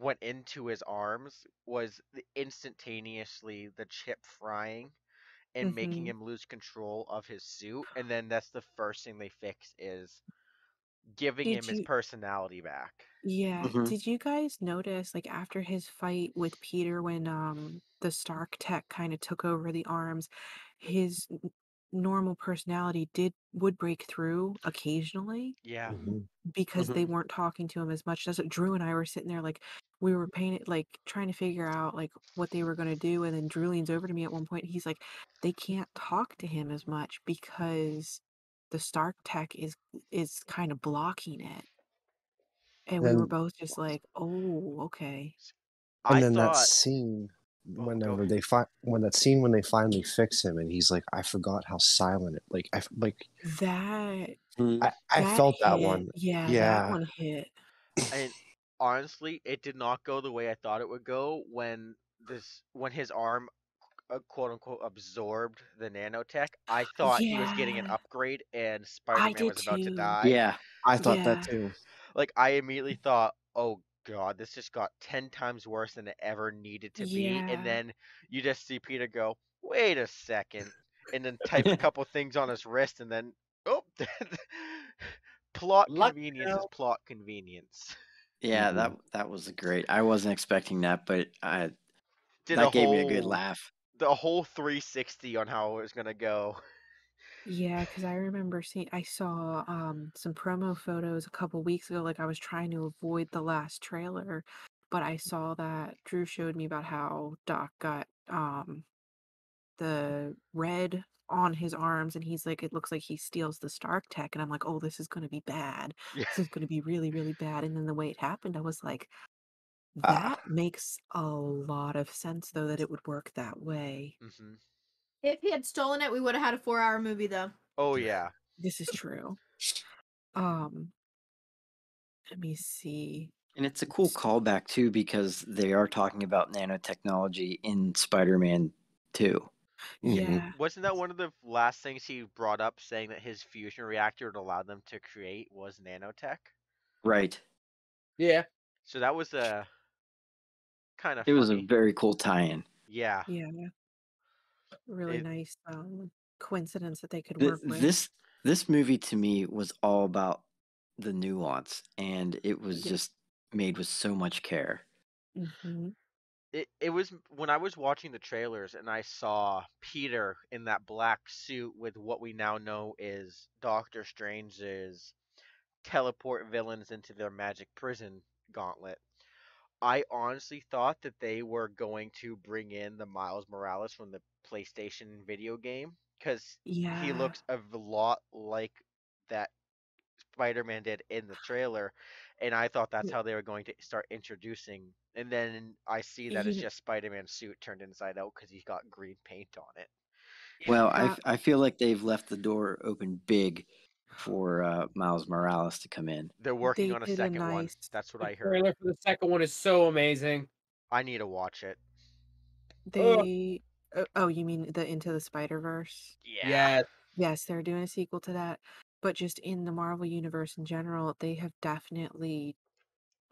went into his arms was instantaneously the chip frying. And mm-hmm. making him lose control of his suit, and then that's the first thing they fix is giving did him you... his personality back. Yeah. Mm-hmm. Did you guys notice, like, after his fight with Peter, when um the Stark tech kind of took over the arms, his normal personality did would break through occasionally? Yeah. Mm-hmm. Because mm-hmm. they weren't talking to him as much. That's what Drew and I were sitting there like. We were painted, like trying to figure out like what they were going to do, and then Drew leans over to me at one point. He's like, "They can't talk to him as much because the Stark tech is is kind of blocking it." And then, we were both just like, "Oh, okay." And I then thought, that scene whenever oh, they find when that scene when they finally fix him, and he's like, "I forgot how silent it like I like that." I, I that felt hit. that one. Yeah, yeah, that one hit. And honestly, it did not go the way I thought it would go when this when his arm, uh, quote unquote, absorbed the nanotech. I thought yeah. he was getting an upgrade, and Spider-Man was about too. to die. Yeah, I thought yeah. that too. Like, I immediately thought, "Oh God, this just got ten times worse than it ever needed to yeah. be." And then you just see Peter go, "Wait a second," and then type a couple things on his wrist, and then oh, plot Luck convenience out. is plot convenience. Yeah, that that was great. I wasn't expecting that, but I Did that gave whole, me a good laugh. The whole three sixty on how it was gonna go. Yeah, because I remember seeing, I saw um, some promo photos a couple weeks ago. Like, I was trying to avoid the last trailer, but I saw that Drew showed me about how Doc got um, the red on his arms, and he's like, it looks like he steals the Stark tech, and I'm like, oh, this is going to be bad. Yeah. This is going to be really, really bad. And then the way it happened, I was like, that uh, makes a lot of sense, though, that it would work that way. Mm-hmm. If he had stolen it, we would have had a four-hour movie, though. Oh, yeah. This is true. Um, let me see. And it's a cool callback, too, because they are talking about nanotechnology in Spider-Man two. Yeah. Wasn't that one of the last things he brought up, saying that his fusion reactor would allow them to create was nanotech? Right. Yeah. So that was a kind of. It funny. was a very cool tie-in. Yeah. Yeah. Really it, nice um, coincidence that they could th- work with. This this movie to me was all about the nuance, and it was yeah. just made with so much care. Mm-hmm. It it was when I was watching the trailers and I saw Peter in that black suit with what we now know is Doctor Strange's teleport villains into their magic prison gauntlet. I honestly thought that they were going to bring in the Miles Morales from the PlayStation video game because yeah. he looks a lot like that Spider-Man did in the trailer, and I thought that's how they were going to start introducing. And then I see that it's just Spider-Man's suit turned inside out because he's got green paint on it. Well, I, I feel like they've left the door open big for uh, Miles Morales to come in. They're working they on a second a nice... one. That's what the I heard. The trailer for the second one is so amazing. I need to watch it. They. Oh, oh you mean the Into the Spider-Verse? Yeah. Yes. Yes, they're doing a sequel to that. But just in the Marvel Universe in general, they have definitely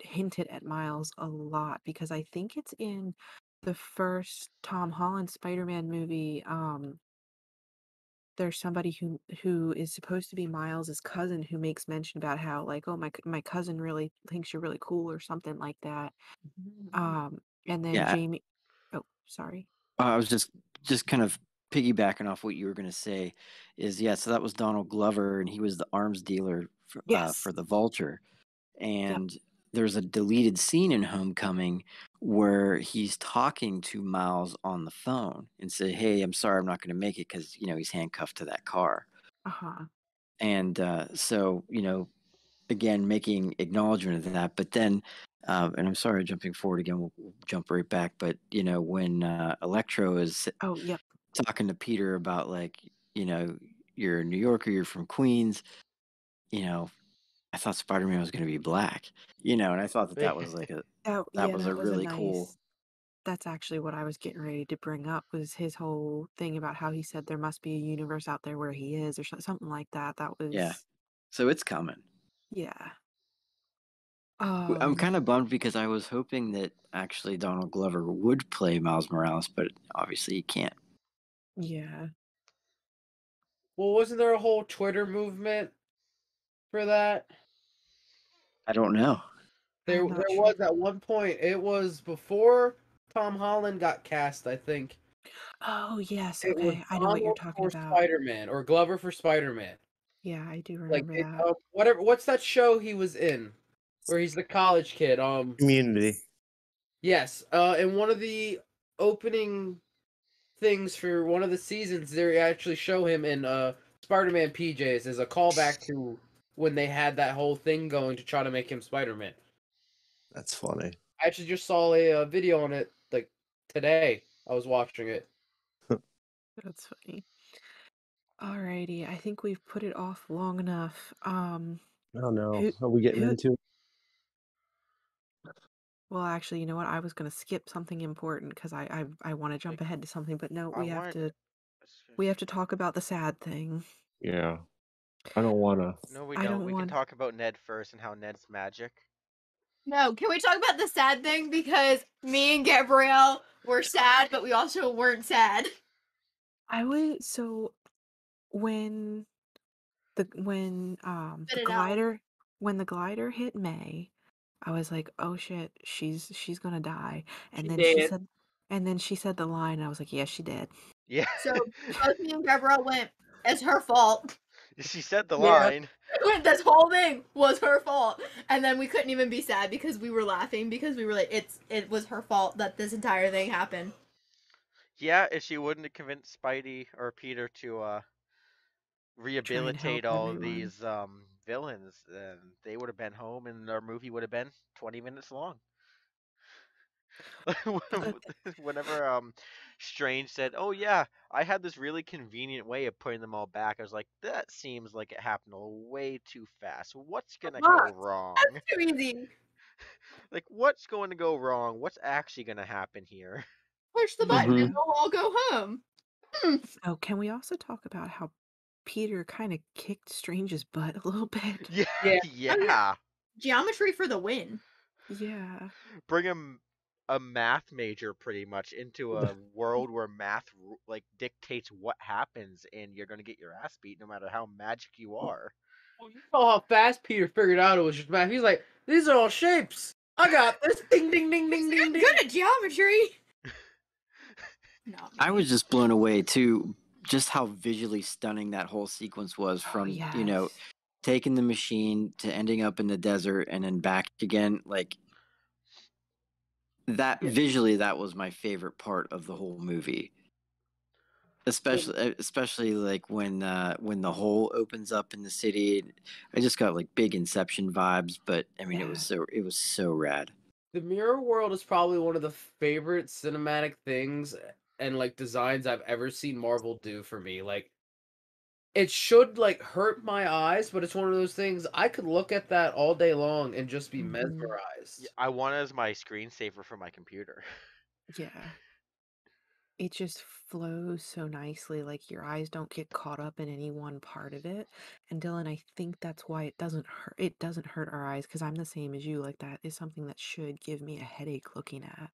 hinted at Miles a lot, because I think it's in the first Tom Holland Spider-Man movie. Um, there's somebody who who is supposed to be Miles's cousin who makes mention about how, like, oh, my my cousin really thinks you're really cool or something like that. Um, and then yeah. Jamie. Oh, sorry. Uh, I was just just kind of piggybacking off what you were going to say. Is yeah, so that was Donald Glover, and he was the arms dealer for, yes. uh, for the Vulture, and. Yep. There's a deleted scene in Homecoming where he's talking to Miles on the phone and say, hey, I'm sorry, I'm not going to make it, because, you know, he's handcuffed to that car. Uh-huh. And uh, so, you know, again, making acknowledgement of that. But then, uh, and I'm sorry, jumping forward again, we'll, we'll jump right back. But, you know, when uh, Electro is oh, yep. talking to Peter about, like, you know, you're a New Yorker, you're from Queens, you know, I thought Spider-Man was going to be black, you know, and I thought that that was like a that, that yeah, was that a was really a nice, cool. That's actually what I was getting ready to bring up, was his whole thing about how he said there must be a universe out there where he is or something like that. That was yeah. So it's coming. Yeah. Um, I'm kind of bummed because I was hoping that actually Donald Glover would play Miles Morales, but obviously he can't. Yeah. Well, wasn't there a whole Twitter movement for that? I don't know. There, there sure. was at one point. It was before Tom Holland got cast, I think. Oh yes, it okay. I know what you're talking about. Spider-Man or Glover for Spider-Man. Yeah, I do remember like it, that. Um, whatever. What's that show he was in, where he's the college kid? Um, Community. Yes. Uh, in one of the opening things for one of the seasons, they actually show him in uh Spider-Man P Js as a callback to when they had that whole thing going to try to make him Spider-Man. That's funny. I actually just saw a, a video on it, like, today. I was watching it. That's funny. Alrighty, I think we've put it off long enough. Um, oh, no. Who, Are we getting who, into it? Well, actually, you know what? I was going to skip something important because I, I, I want to jump ahead to something, but no, we I have to we have to talk about the sad thing. Yeah. I don't want to. No, we don't. don't we wanna... can talk about Ned first and how Ned's magic. No, can we talk about the sad thing? Because me and Gabrielle were sad, but we also weren't sad. I was so when the when um the glider out. when the glider hit May, I was like, oh shit, she's she's gonna die. And she then did. she said, and then she said the line. And I was like, yeah, she did. Yeah. So both me and Gabrielle went, it's her fault. She said the yeah. line. This whole thing was her fault. And then we couldn't even be sad because we were laughing because we were like, it's it was her fault that this entire thing happened. Yeah, if she wouldn't have convinced Spidey or Peter to uh, rehabilitate all everyone. these um, villains, then they would have been home and our movie would have been twenty minutes long. Whenever um Strange said, oh yeah, I had this really convenient way of putting them all back, I was like, that seems like it happened way too fast. What's gonna go wrong? That's too easy. Like, what's going to go wrong? What's actually gonna happen here? Push the button mm-hmm. and we'll all go home. Hmm. Oh, can we also talk about how Peter kind of kicked Strange's butt a little bit? Yeah, yeah. yeah. I mean, geometry for the win. Yeah. Bring him a math major pretty much into a world where math like dictates what happens, and you're going to get your ass beat no matter how magic you are. Well, you know how fast Peter figured out it was just math. He's like, these are all shapes. I got this. Ding, ding, ding, ding, ding, I'm ding. Good at geometry. No, I was just blown away too, just how visually stunning that whole sequence was from, oh, yes. you know, taking the machine to ending up in the desert and then back again. Like that yeah. visually, that was my favorite part of the whole movie. Especially, especially like when uh, when the hole opens up in the city, I just got like big Inception vibes. But I mean, yeah. it was so it was so rad. The Mirror World is probably one of the favorite cinematic things and like designs I've ever seen Marvel do for me. Like, it should like hurt my eyes, but it's one of those things I could look at that all day long and just be mesmerized. I want it as my screensaver for my computer. Yeah. It just flows so nicely, like your eyes don't get caught up in any one part of it. And Dylan, I think that's why it doesn't hurt it doesn't hurt our eyes, because I'm the same as you. Like, that is something that should give me a headache looking at.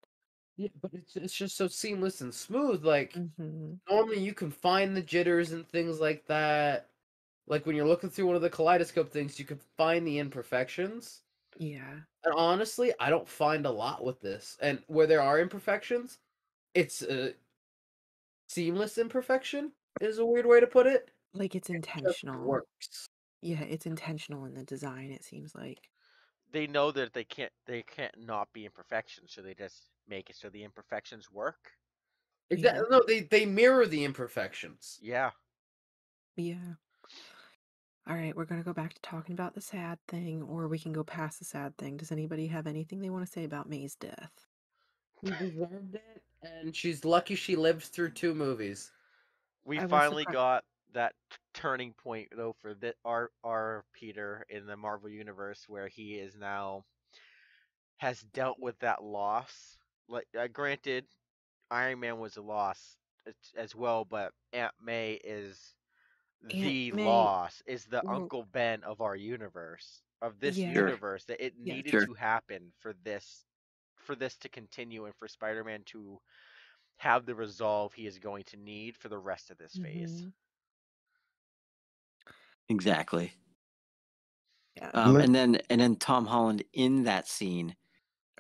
Yeah, but it's it's just so seamless and smooth. Like, mm-hmm. normally you can find the jitters and things like that. Like when you're looking through one of the kaleidoscope things, you can find the imperfections. Yeah. And honestly, I don't find a lot with this. And where there are imperfections, it's a uh, seamless imperfection is a weird way to put it. Like, it's intentional. It works. Yeah, it's intentional in the design, it seems like. They know that they can't they can't not be imperfections, so they just make it so the imperfections work. Exactly. Yeah. No, they, they mirror the imperfections. Yeah. Yeah. All right, we're going to go back to talking about the sad thing, or we can go past the sad thing. Does anybody have anything they want to say about May's death? He deserved it. And she's lucky she lived through two movies. We I finally got that turning point, though, for the, our, our Peter in the Marvel Universe, where he is now has dealt with that loss. Like, uh, granted, Iron Man was a loss as well, but Aunt May is Aunt the May. loss, is the Ooh. Uncle Ben of our universe, of this yeah. universe, that it yeah, needed sure. to happen for this for this to continue and for Spider-Man to have the resolve he is going to need for the rest of this phase. Exactly. Yeah. Um, and then, and then Tom Holland in that scene,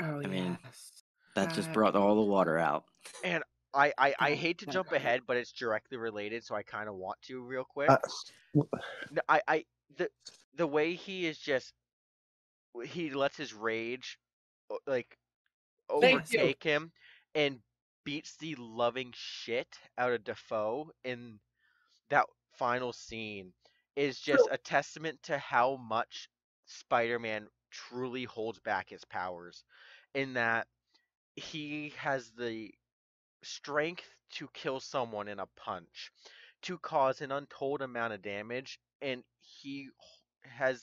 oh, I mean, yes. that just brought all the water out. And I, I, I hate to jump ahead, but it's directly related. So I kind of want to real quick. Uh, I, I, the, the way he is just, he lets his rage, like, overtake him and beats the loving shit out of Dafoe in that final scene is just a testament to how much Spider-Man truly holds back his powers, in that he has the strength to kill someone in a punch, to cause an untold amount of damage, and he has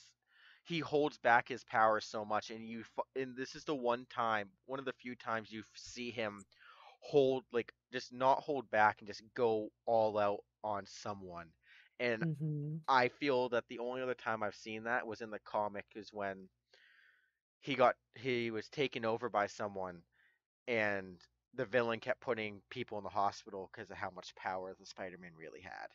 He holds back his power so much, and you, and this is the one time, one of the few times you see him hold, like, just not hold back and just go all out on someone. And mm-hmm. I feel that the only other time I've seen that was in the comic, is when he got, he was taken over by someone, and the villain kept putting people in the hospital because of how much power the Spider-Man really had.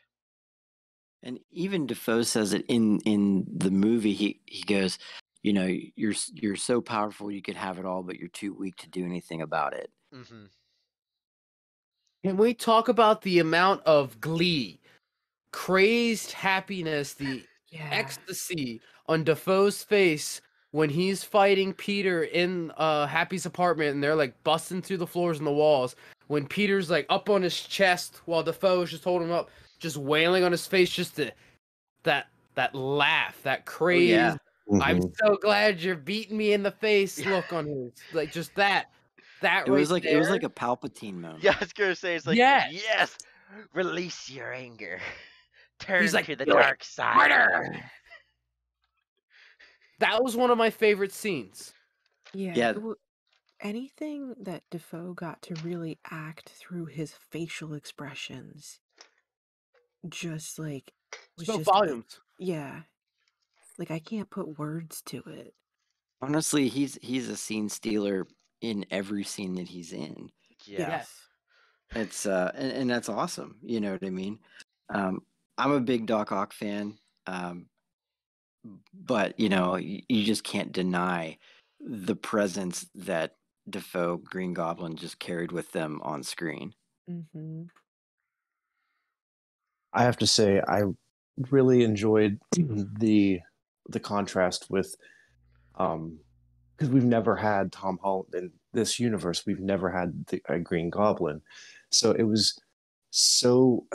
And even Dafoe says it in, in the movie. He, he goes, you know, you're you're so powerful you could have it all, but you're too weak to do anything about it. Mm-hmm. Can we talk about the amount of glee, crazed happiness, the yeah. ecstasy on Dafoe's face when he's fighting Peter in uh, Happy's apartment, and they're like busting through the floors and the walls, when Peter's like up on his chest while Dafoe's just holding him up, just wailing on his face, just the, that that laugh, that craze. Oh, yeah. mm-hmm. I'm so glad you're beating me in the face look on his, like, just that that it right was like there. It was like a Palpatine moment. Yeah, I was gonna say, it's like, yes, yes, release your anger, turn He's like, to the dark side. Murder! That was one of my favorite scenes. Yeah. Yeah. Anything that Dafoe got to really act through his facial expressions. Just like was so just, volumes. Yeah. Like, I can't put words to it. Honestly, he's he's a scene stealer in every scene that he's in. Yeah. Yes. It's uh and, and that's awesome. You know what I mean? Um I'm a big Doc Ock fan. Um but you know, you, you just can't deny the presence that Dafoe, Green Goblin just carried with them on screen. Mm-hmm. I have to say, I really enjoyed the the contrast with, um, because we've never had Tom Holland in this universe. We've never had the uh, Green Goblin, so it was so.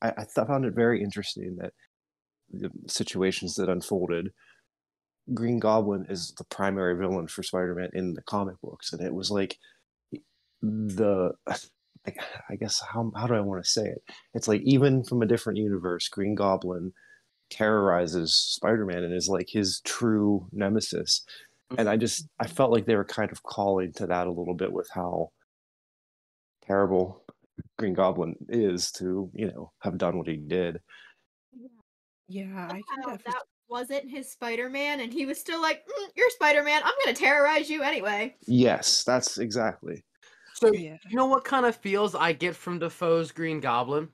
I, I found it very interesting that the situations that unfolded. Green Goblin is the primary villain for Spider-Man in the comic books, and it was like the. I guess how how do I want to say it? It's like even from a different universe, Green Goblin terrorizes Spider-Man and is like his true nemesis. And I just I felt like they were kind of calling to that a little bit with how terrible Green Goblin is to, you know, have done what he did. Yeah, I can definitely... that wasn't his Spider-Man, and he was still like, mm, "You're Spider-Man. I'm going to terrorize you anyway." Yes, that's exactly. So, yeah. You know what kind of feels I get from Dafoe's Green Goblin?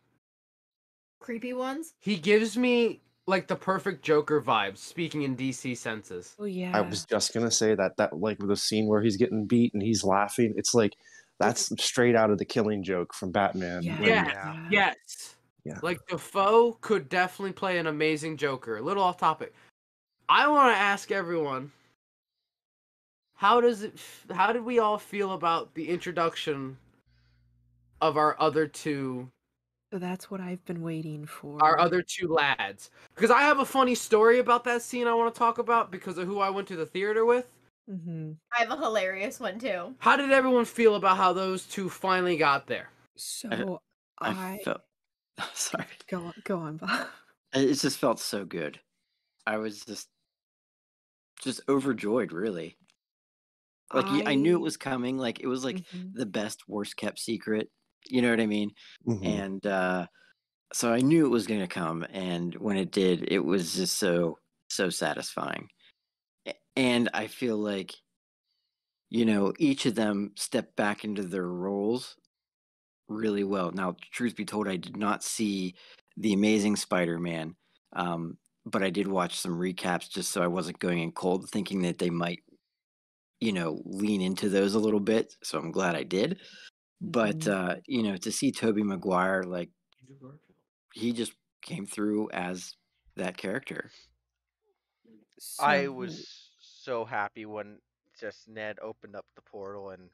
Creepy ones? He gives me, like, the perfect Joker vibes, speaking in D C senses. Oh, yeah. I was just going to say that, that, like, the scene where he's getting beat and he's laughing, it's like, that's straight out of the Killing Joke from Batman. Yeah. When, yeah. Yes. Yeah. Like, Dafoe could definitely play an amazing Joker. A little off topic. I want to ask everyone... How does it? How did we all feel about the introduction of our other two? So that's what I've been waiting for. Our other two lads, because I have a funny story about that scene I want to talk about because of who I went to the theater with. Mm-hmm. I have a hilarious one too. How did everyone feel about how those two finally got there? So I, I, I felt. I'm sorry. Go on, go on, Bob. It just felt so good. I was just, just overjoyed, really. Like, I... I knew it was coming. Like, it was, like, mm-hmm. the best, worst-kept secret. You know what I mean? Mm-hmm. And uh, so I knew it was going to come. And when it did, it was just so, so satisfying. And I feel like, you know, each of them stepped back into their roles really well. Now, truth be told, I did not see The Amazing Spider-Man. Um, but I did watch some recaps just so I wasn't going in cold, thinking that they might, you know, lean into those a little bit. So I'm glad I did. But, uh, you know, to see Tobey Maguire, like, he just came through as that character. So... I was so happy when just Ned opened up the portal. And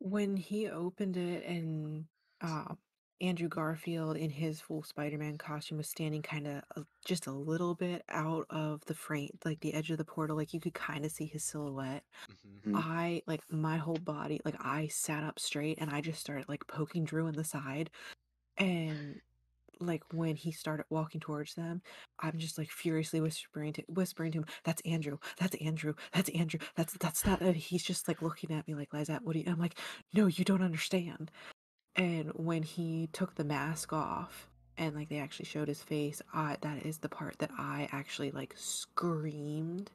when he opened it and uh, Andrew Garfield in his full Spider-Man costume was standing kind of uh, just a little bit out of the frame, like the edge of the portal, like you could kind of see his silhouette. Mm-hmm. I, like, my whole body, like, I sat up straight and I just started, like, poking Drew in the side. And, like, when he started walking towards them, I'm just, like, furiously whispering to whispering to him, that's Andrew, that's Andrew, that's Andrew, that's that's not, and he's just, like, looking at me like, Lizette, what do you, I'm like, no, you don't understand. And when he took the mask off and, like, they actually showed his face, I, that is the part that I actually, like, screamed.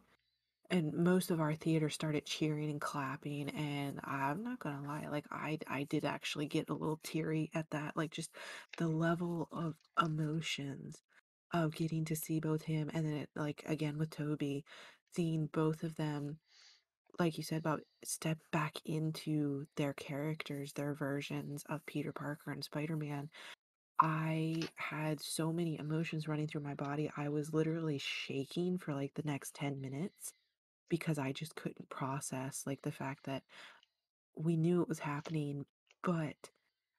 And most of our theater started cheering and clapping. And I'm not going to lie, like, I, I did actually get a little teary at that. Like, just the level of emotions of getting to see both him and then, it, like, again with Tobey, seeing both of them, like you said, about step back into their characters, their versions of Peter Parker and Spider-Man. I had so many emotions running through my body. I was literally shaking for like the next ten minutes because I just couldn't process like the fact that we knew it was happening, but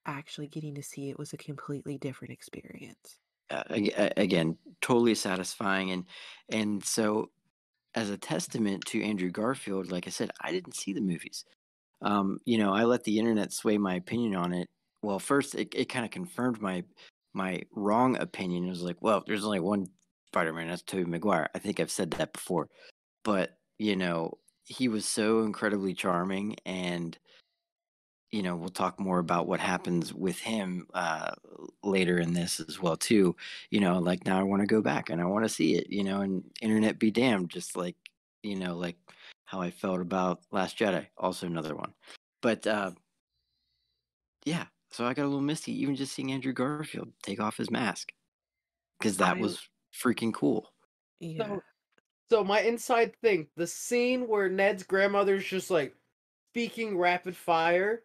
actually getting to see it was a completely different experience. Uh, again, totally satisfying. And, and so, as a testament to Andrew Garfield, like I said, I didn't see the movies. Um, you know, I let the internet sway my opinion on it. Well, first, it, it kind of confirmed my my wrong opinion. It was like, well, there's only one Spider-Man, that's Tobey Maguire. I think I've said that before. But, you know, he was so incredibly charming. And, you know, we'll talk more about what happens with him uh, later in this as well, too. You know, like, now I want to go back and I want to see it, you know, and internet be damned, just like you know, like how I felt about Last Jedi, also another one. But uh, yeah, so I got a little misty even just seeing Andrew Garfield take off his mask, because that I... was freaking cool. Yeah. So, so my inside thing, the scene where Ned's grandmother's just like speaking rapid fire.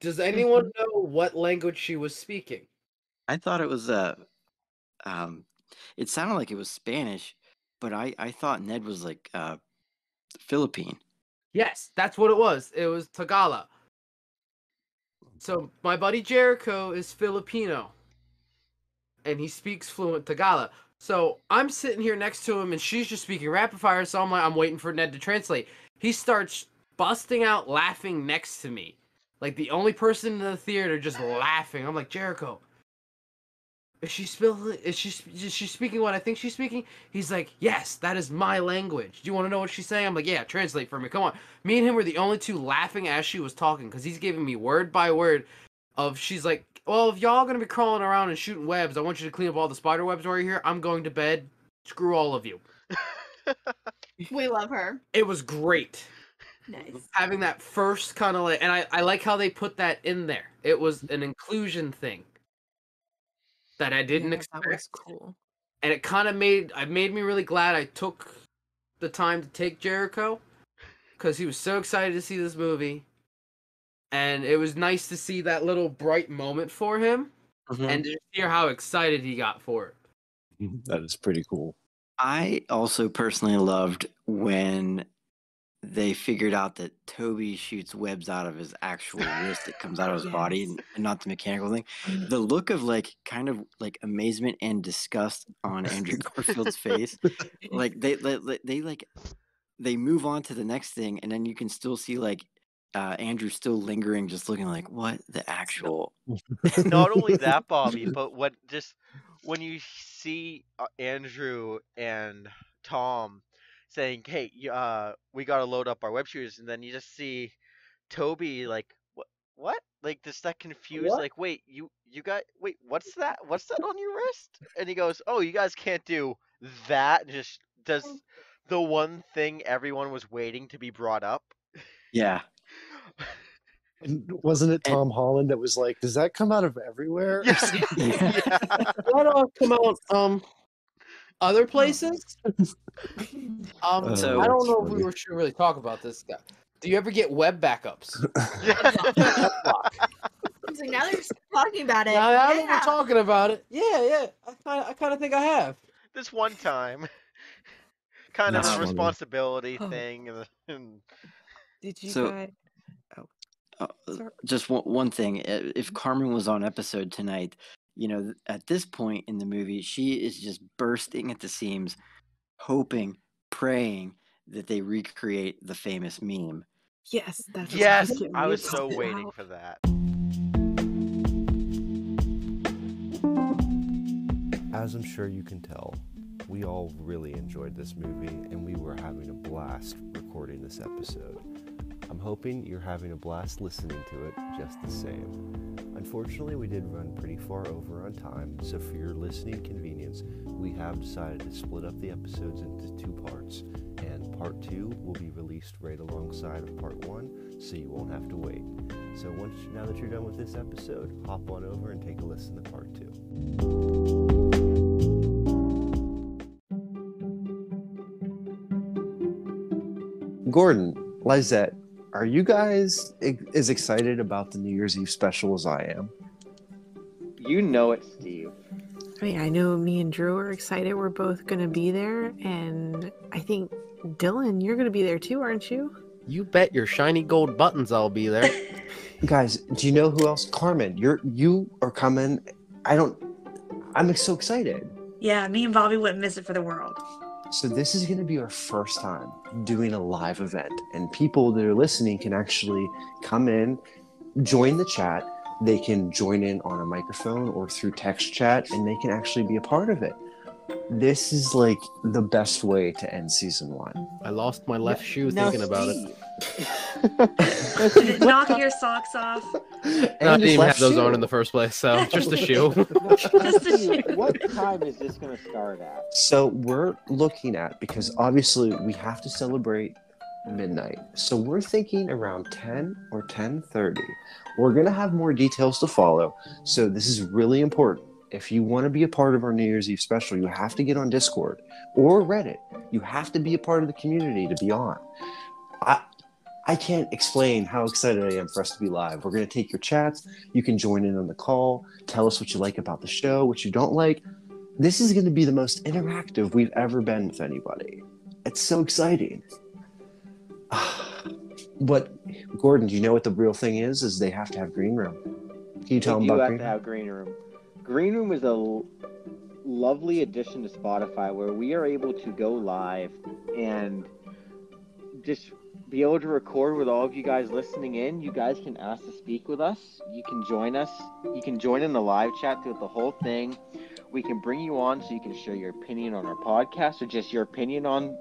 Does anyone know what language she was speaking? I thought it was uh, um, it sounded like it was Spanish, but I, I thought Ned was like uh, Philippine. Yes, that's what it was. It was Tagalog. So my buddy Jericho is Filipino, and he speaks fluent Tagalog. So I'm sitting here next to him, and she's just speaking rapid fire. So I'm like, I'm waiting for Ned to translate. He starts busting out laughing next to me, like the only person in the theater just laughing. I'm like, Jericho, is she spilling? Is she is she speaking what I think she's speaking? He's like, yes, that is my language. Do you want to know what she's saying? I'm like, yeah, translate for me. Come on. Me and him were the only two laughing as she was talking, because he's giving me word by word of, she's like, well, if y'all going to be crawling around and shooting webs, I want you to clean up all the spider webs right here. I'm going to bed. Screw all of you. We love her. It was great. Nice. Having that first kind of like, and I, I like how they put that in there. It was an inclusion thing that I didn't yeah, expect. That was cool. And it kind of made, it made me really glad I took the time to take Jericho, because he was so excited to see this movie. And it was nice to see that little bright moment for him, mm-hmm. and to hear how excited he got for it. That is pretty cool. I also personally loved when they figured out that Toby shoots webs out of his actual wrist. It comes out of his yes. body, and not the mechanical thing. The look of like kind of like amazement and disgust on Andrew Garfield's face. Like they, they, they like, they move on to the next thing, and then you can still see like, Uh, Andrew's still lingering, just looking like, what the actual... Not only that, Bobby, but what just when you see Andrew and Tom saying, hey, uh, we got to load up our web shooters, and then you just see Toby like, what? What? Like, just that confused, what? Like, wait, you, you got... Wait, what's that? What's that on your wrist? And he goes, oh, you guys can't do that. And just does the one thing everyone was waiting to be brought up. Yeah. And wasn't it Tom and, Holland that was like, does that come out of everywhere? Yeah. Yeah. That all come out um other places? um uh, so, I don't know funny. If we were should really talk about this guy. Do you ever get web backups? I was like, now they're just talking about it. Now, now yeah. We're talking about it. Yeah, yeah. I kinda I kinda think I have. This one time. Kind That's of a funny. Responsibility oh. thing and, and... Did you so, guys Uh, just one, one thing, if Carmen was on episode tonight, you know, at this point in the movie, she is just bursting at the seams, hoping, praying that they recreate the famous meme. Yes. That's yes, awesome. I was so waiting for that. As I'm sure you can tell, we all really enjoyed this movie, and we were having a blast recording this episode. I'm hoping you're having a blast listening to it just the same. Unfortunately, we did run pretty far over on time, so for your listening convenience, we have decided to split up the episodes into two parts, and part two will be released right alongside of part one, so you won't have to wait. So once, now that you're done with this episode, hop on over and take a listen to part two. Gordon, Lizette, are you guys as excited about the New Year's Eve special as I am? You know it, Steve. I mean, I know me and Drew are excited. We're both going to be there. And I think, Dylan, you're going to be there too, aren't you? You bet your shiny gold buttons I'll be there. Guys, do you know who else? Carmen, you're, you are coming. I don't... I'm so excited. Yeah, me and Bobby wouldn't miss it for the world. So this is going to be our first time doing a live event, and people that are listening can actually come in, join the chat. They can join in on a microphone or through text chat, and they can actually be a part of it. This is like the best way to end season one. I lost my left yeah. shoe now thinking about Steve. It. Knock your socks off. And Not to even have those shoe. on in the first place, so just a shoe. Just a shoe. What time is this going to start at? So we're looking at, because obviously we have to celebrate midnight. So we're thinking around ten or ten thirty. We're going to have more details to follow, so this is really important. If you want to be a part of our New Year's Eve special, you have to get on Discord or Reddit. You have to be a part of the community to be on. I I can't explain how excited I am for us to be live. We're going to take your chats. You can join in on the call. Tell us what you like about the show, what you don't like. This is going to be the most interactive we've ever been with anybody. It's so exciting. But, Gordon, do you know what the real thing is? Is they have to have Green Room. Can you tell them about Green Room? They do have to have Green Room. Green Room is a l- lovely addition to Spotify where we are able to go live and just be able to record with all of you guys listening in. You guys can ask to speak with us. You can join us. You can join in the live chat throughout the whole thing. We can bring you on so you can share your opinion on our podcast or just your opinion on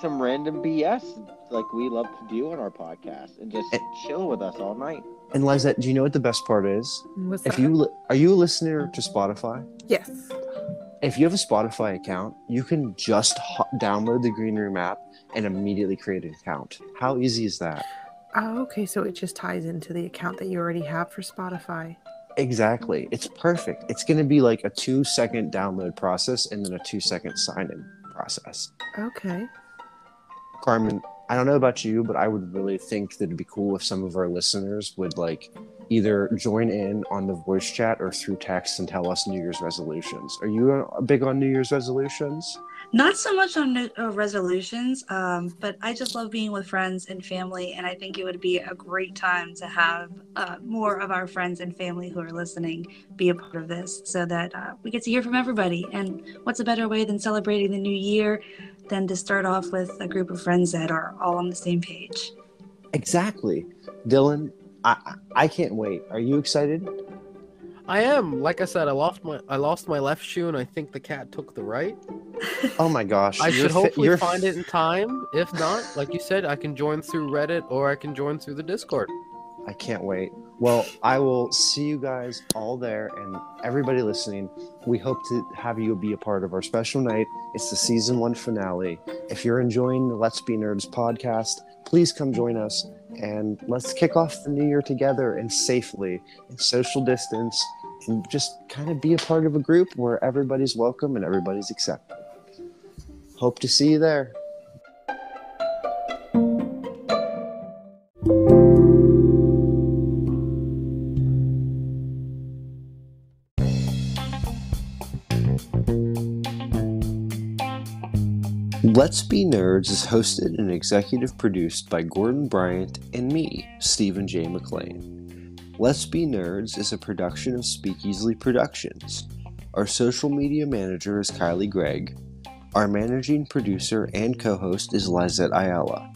some random B S like we love to do on our podcast and just and, chill with us all night. And Lizette, do you know what the best part is? What's if that? you li- Are you a listener to Spotify? Yes. If you have a Spotify account, you can just ho- download the Green Room app and immediately create an account. How easy is that? Oh, okay. So it just ties into the account that you already have for Spotify. Exactly. It's perfect. It's going to be like a two-second download process and then a two-second sign-in process. Okay. Carmen, I don't know about you, but I would really think that it'd be cool if some of our listeners would like either join in on the voice chat or through text and tell us New Year's resolutions. Are you big on New Year's resolutions? Not so much on new, uh, resolutions, um, but I just love being with friends and family, and I think it would be a great time to have uh, more of our friends and family who are listening be a part of this so that uh, we get to hear from everybody. And what's a better way than celebrating the new year than to start off with a group of friends that are all on the same page? Exactly. Dylan, I I can't wait. Are you excited? I am. Like I said, I lost my I lost my left shoe, and I think the cat took the right. Oh my gosh! I should hopefully fi- find it in time. If not, like you said, I can join through Reddit or I can join through the Discord. I can't wait. Well, I will see you guys all there, and everybody listening. We hope to have you be a part of our special night. It's the season one finale. If you're enjoying the Let's Be Nerds podcast, please come join us, and let's kick off the new year together and safely and social distance and just kind of be a part of a group where everybody's welcome and everybody's accepted. Hope to see you there. Let's Be Nerds is hosted and executive produced by Gordon Bryant and me, Stephen J. McLean. Let's Be Nerds is a production of Speakeasily Productions. Our social media manager is Kylie Gregg. Our managing producer and co-host is Lizette Ayala.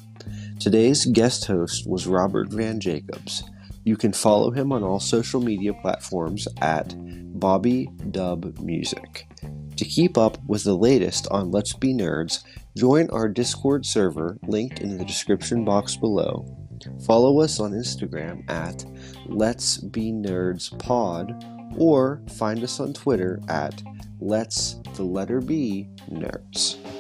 Today's guest host was Robert Van Jacobs. You can follow him on all social media platforms at Bobby Dub Music. To keep up with the latest on Let's Be Nerds, join our Discord server linked in the description box below. Follow us on Instagram at Let's Be Nerds Pod, or find us on Twitter at Let's the letter B Nerds.